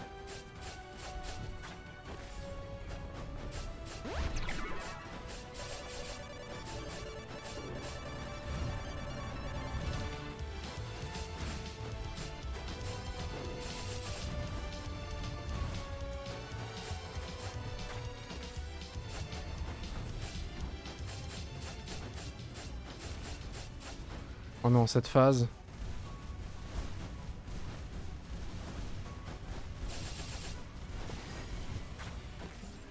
Oh non, cette phase.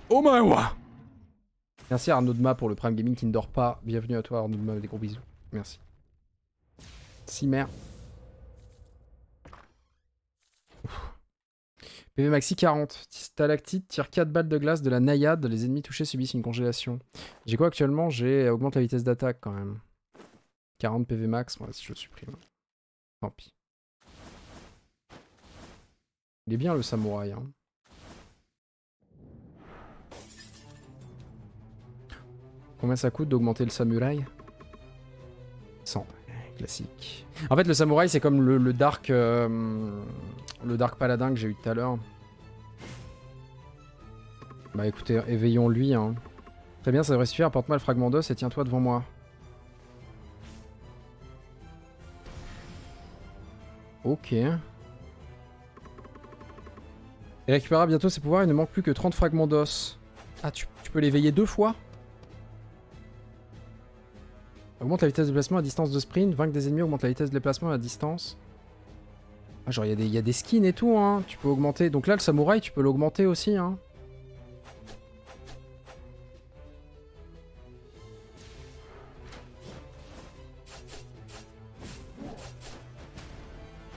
Oh my wa! Merci Arnaud Dma pour le Prime Gaming qui ne dort pas. Bienvenue à toi Arnaud Dma, des gros bisous. Merci. Cimer. P V Maxi quarante. Stalactite tire quatre balles de glace de la naïade. Les ennemis touchés subissent une congélation. J'ai quoi actuellement? J'ai augmente la vitesse d'attaque quand même. quarante P V max, bon, si je le supprime. Tant pis. Il est bien le samouraï. Hein. Combien ça coûte d'augmenter le samouraï? cent. Classique. En fait, le samouraï, c'est comme le, le dark... Euh, le dark paladin que j'ai eu tout à l'heure. Bah écoutez, éveillons-lui. Hein. Très bien, ça devrait suffire. Apporte-moi le fragment d'os et tiens-toi devant moi. Ok. Il récupérera bientôt ses pouvoirs, il ne manque plus que trente fragments d'os. Ah, tu, tu peux l'éveiller deux fois? Augmente la vitesse de déplacement à distance de sprint, vaincre des ennemis, augmente la vitesse de déplacement à distance. Ah, genre, il y, y a des skins et tout, hein. Tu peux augmenter. Donc là, le samouraï, tu peux l'augmenter aussi, hein.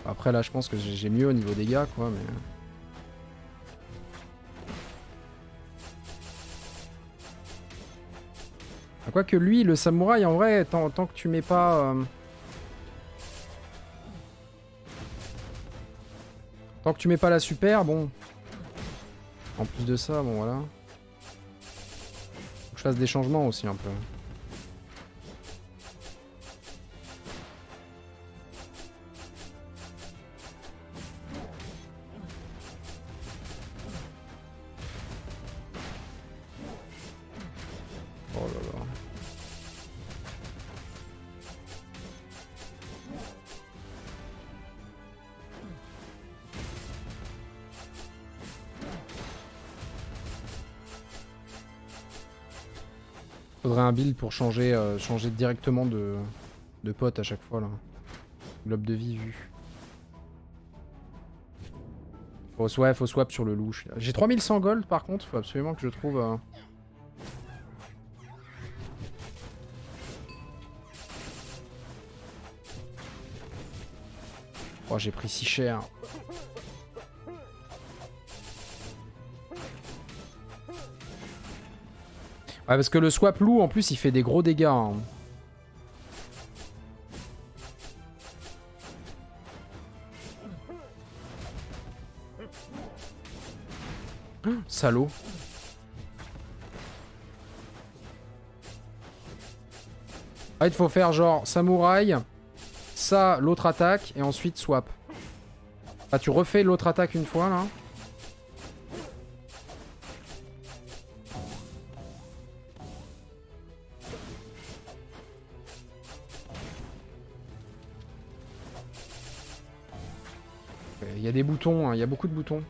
Après là je pense que j'ai mieux au niveau des dégâts quoi mais... Ah, quoique lui le samouraï en vrai tant, tant que tu mets pas... Euh... Tant que tu mets pas la super bon... En plus de ça bon voilà... Faut que je fasse des changements aussi un peu. Faudrait un build pour changer, euh, changer directement de, de pote à chaque fois là. Globe de vie vu. Faut swap, faut swap sur le louche. J'ai trois mille cent gold par contre, faut absolument que je trouve... Euh... Oh, j'ai pris si cher. Ouais, parce que le swap loup, en plus, il fait des gros dégâts. Hein. Hum, salaud. Ah, il faut faire genre samouraï, ça, l'autre attaque, et ensuite swap. Ah, tu refais l'autre attaque une fois, là. Il y a des boutons, hein. Il y a beaucoup de boutons.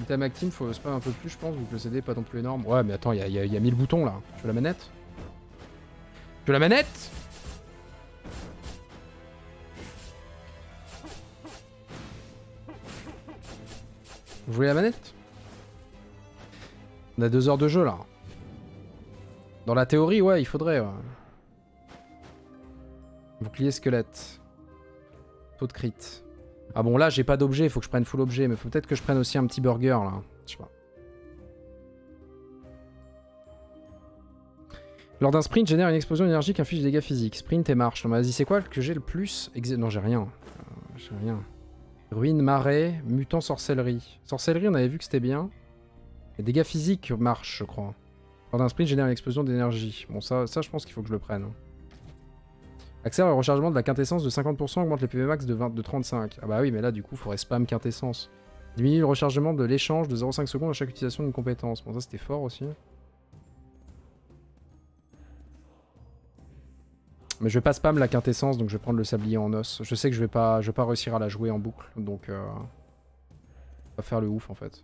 Item active, faut spam un peu plus, je pense, vu que le C D n'est pas non plus énorme. Ouais, mais attends, il y a, y a mille boutons, là. Tu veux la manette? Tu veux la manette? Vous voulez la manette? On a deux heures de jeu, là. Dans la théorie, ouais, il faudrait. Ouais. Bouclier squelette. Taux de crit. Ah bon, là, j'ai pas d'objet, il faut que je prenne full objet. Mais faut peut-être que je prenne aussi un petit burger, là. Je sais pas. Lors d'un sprint, génère une explosion énergique qui inflige des dégâts physiques. Sprint et marche. Non, mais vas-y, c'est quoi que j'ai le plus ex... Non, j'ai rien. J'ai rien. Ruine, marée, mutant, sorcellerie. Sorcellerie, on avait vu que c'était bien. Les dégâts physiques marchent, je crois. Lors d'un sprint, génère une explosion d'énergie. Bon, ça, ça je pense qu'il faut que je le prenne. Accélère le rechargement de la quintessence de cinquante pour cent, augmente les P V max de, de trente-cinq. Ah bah oui, mais là, du coup, il faudrait spam quintessence. Diminue le rechargement de l'échange de zéro virgule cinq secondes à chaque utilisation d'une compétence. Bon, ça, c'était fort aussi. Mais je vais pas spam la quintessence, donc je vais prendre le sablier en os. Je sais que je vais pas, je vais pas réussir à la jouer en boucle, donc euh, on va faire le ouf en fait.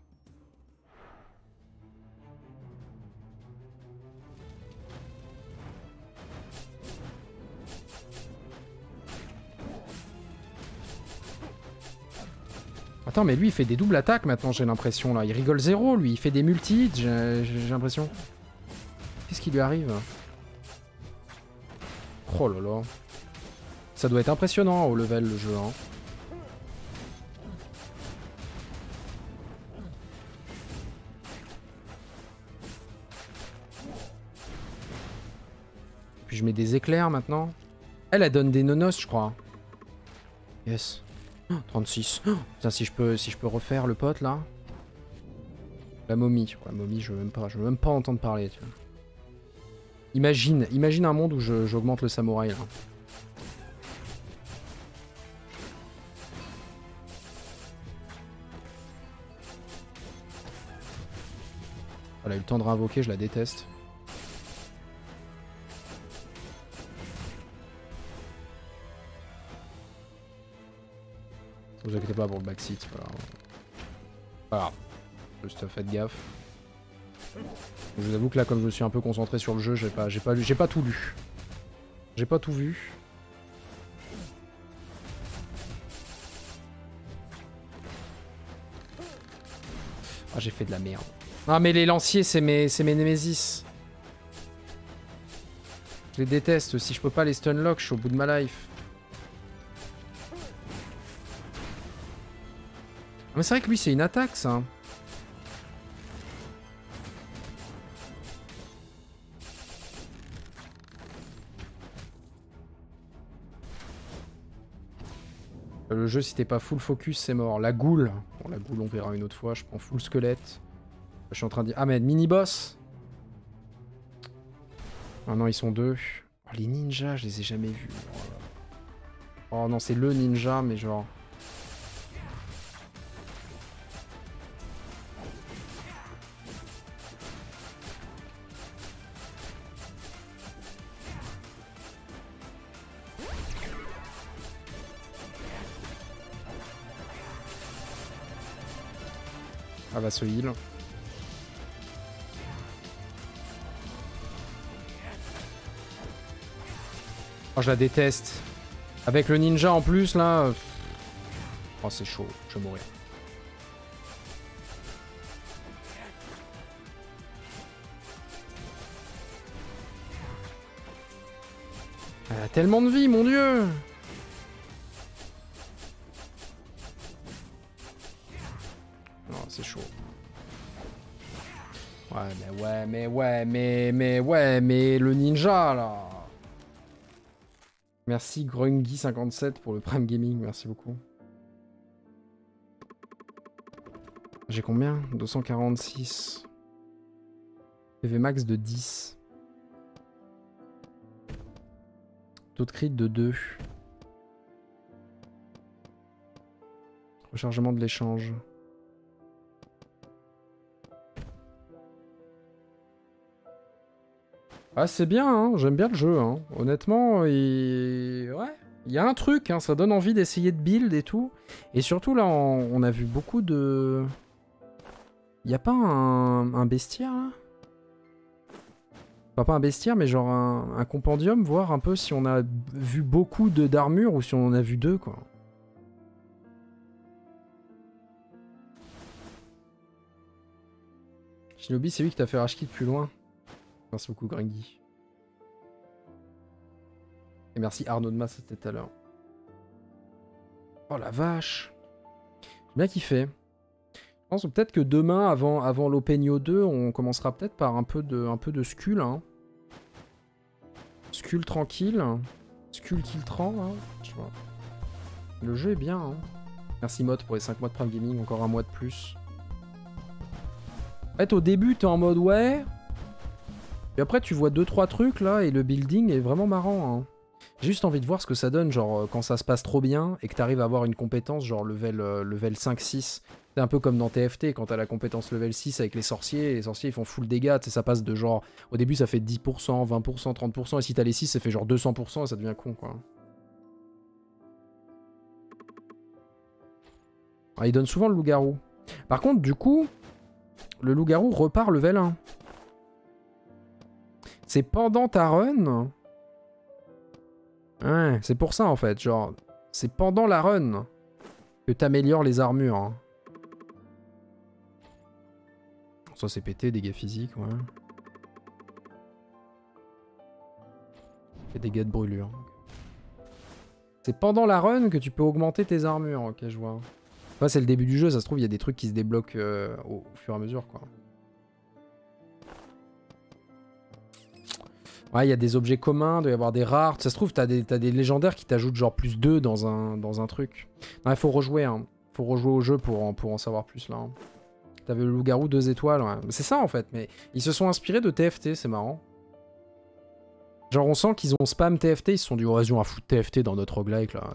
Attends, mais lui il fait des doubles attaques maintenant, j'ai l'impression là. Il rigole zéro lui, il fait des multi-hits, j'ai l'impression. Qu'est-ce qui lui arrive ? Oh là là. Ça doit être impressionnant au level le jeu. Hein. Puis je mets des éclairs maintenant. Elle, elle donne des nonos, je crois. Yes. Oh, trente-six. Oh, putain, si je peux, si je peux refaire le pote là. La momie. La momie, je veux même pas, je veux même pas entendre parler. Tu vois. Imagine, imagine un monde où j'augmente le samouraï là. Elle a eu le temps de réinvoquer, je la déteste. Vous inquiétez pas pour le backseat, voilà. Voilà. Juste faites gaffe. Je vous avoue que là, comme je me suis un peu concentré sur le jeu, j'ai pas, j'ai pas, j'ai pas tout lu. J'ai pas tout vu. Ah, j'ai fait de la merde. Ah, mais les lanciers, c'est mes, c'est mes némésis. Je les déteste. Si je peux pas les stunlock, je suis au bout de ma life. Mais c'est vrai que lui, c'est une attaque, ça. Le jeu, si t'es pas full focus, c'est mort. La goule. Bon, la goule, on verra une autre fois. Je prends full squelette. Je suis en train de dire... Ah, mais mini-boss. Ah non, ils sont deux. Oh, les ninjas, je les ai jamais vus. Oh non, c'est le ninja, mais genre... va se heal. Oh, je la déteste. Avec le ninja en plus, là... Oh, c'est chaud. Je vais mourir. Elle a tellement de vie, mon dieu! Non, c'est chaud. Ouais, mais ouais, mais ouais, mais, mais ouais, mais le ninja, là! Merci Grungy cinquante-sept pour le Prime Gaming, merci beaucoup. J'ai combien? deux cent quarante-six. P V max de dix. Taux de crit de deux. Rechargement de l'échange. Ah, c'est bien, hein, j'aime bien le jeu. Hein. Honnêtement, il... ouais, il y a un truc, hein, ça donne envie d'essayer de build et tout. Et surtout, là, on, on a vu beaucoup de... Il n'y a pas un, un bestiaire, là enfin, pas un bestiaire, mais genre un, un compendium, voir un peu si on a vu beaucoup d'armures ou si on en a vu deux, quoi. Shinobi, c'est lui qui t'a fait Rashki de plus loin. Merci beaucoup, Gringy. Et merci, Arnaud de Masse, c'était tout à l'heure. Oh la vache! J'ai bien kiffé. Je pense peut-être que demain, avant, avant l'Openio deux, on commencera peut-être par un peu de, un peu de Skul. Hein. Skul tranquille. Skul Kiltran. Hein. Je vois. Le jeu est bien. Hein. Merci, Mod, pour les cinq mois de Prime Gaming. Encore un mois de plus. En fait, au début, t'es en mode ouais. Et après, tu vois deux trois trucs, là, et le building est vraiment marrant. Hein. J'ai juste envie de voir ce que ça donne, genre, quand ça se passe trop bien, et que t'arrives à avoir une compétence, genre, level, euh, level cinq six. C'est un peu comme dans T F T, quand t'as la compétence level six avec les sorciers, les sorciers, ils font full dégâts, tu sais, ça passe de genre... Au début, ça fait dix pour cent, vingt pour cent, trente pour cent, et si t'as les six, ça fait genre deux cents pour cent, et ça devient con, quoi. Ah, ils donnent souvent le loup-garou. Par contre, du coup, le loup-garou repart level un. C'est pendant ta run. Ouais, c'est pour ça en fait, genre, c'est pendant la run que t'améliores les armures. Hein. Ça c'est pété, dégâts physiques, ouais. Et dégâts de brûlure. C'est pendant la run que tu peux augmenter tes armures, ok, je vois. Enfin, c'est le début du jeu, ça se trouve, il y a des trucs qui se débloquent euh, au fur et à mesure, quoi. Ouais, il y a des objets communs, il doit y avoir des rares. Ça se trouve, t'as des, t'as des légendaires qui t'ajoutent genre plus deux dans un, dans un truc. Non, il faut rejouer, hein. Faut rejouer au jeu pour en, pour en savoir plus, là. Hein. T'avais le loup-garou deux étoiles, ouais. C'est ça, en fait, mais ils se sont inspirés de T F T, c'est marrant. Genre, on sent qu'ils ont spam T F T, ils se sont dit, oh, vas-y, on va foutre T F T dans notre roguelike, là.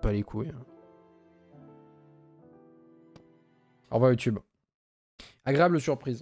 Pas les couilles. Hein. Au revoir, YouTube. Agréable surprise.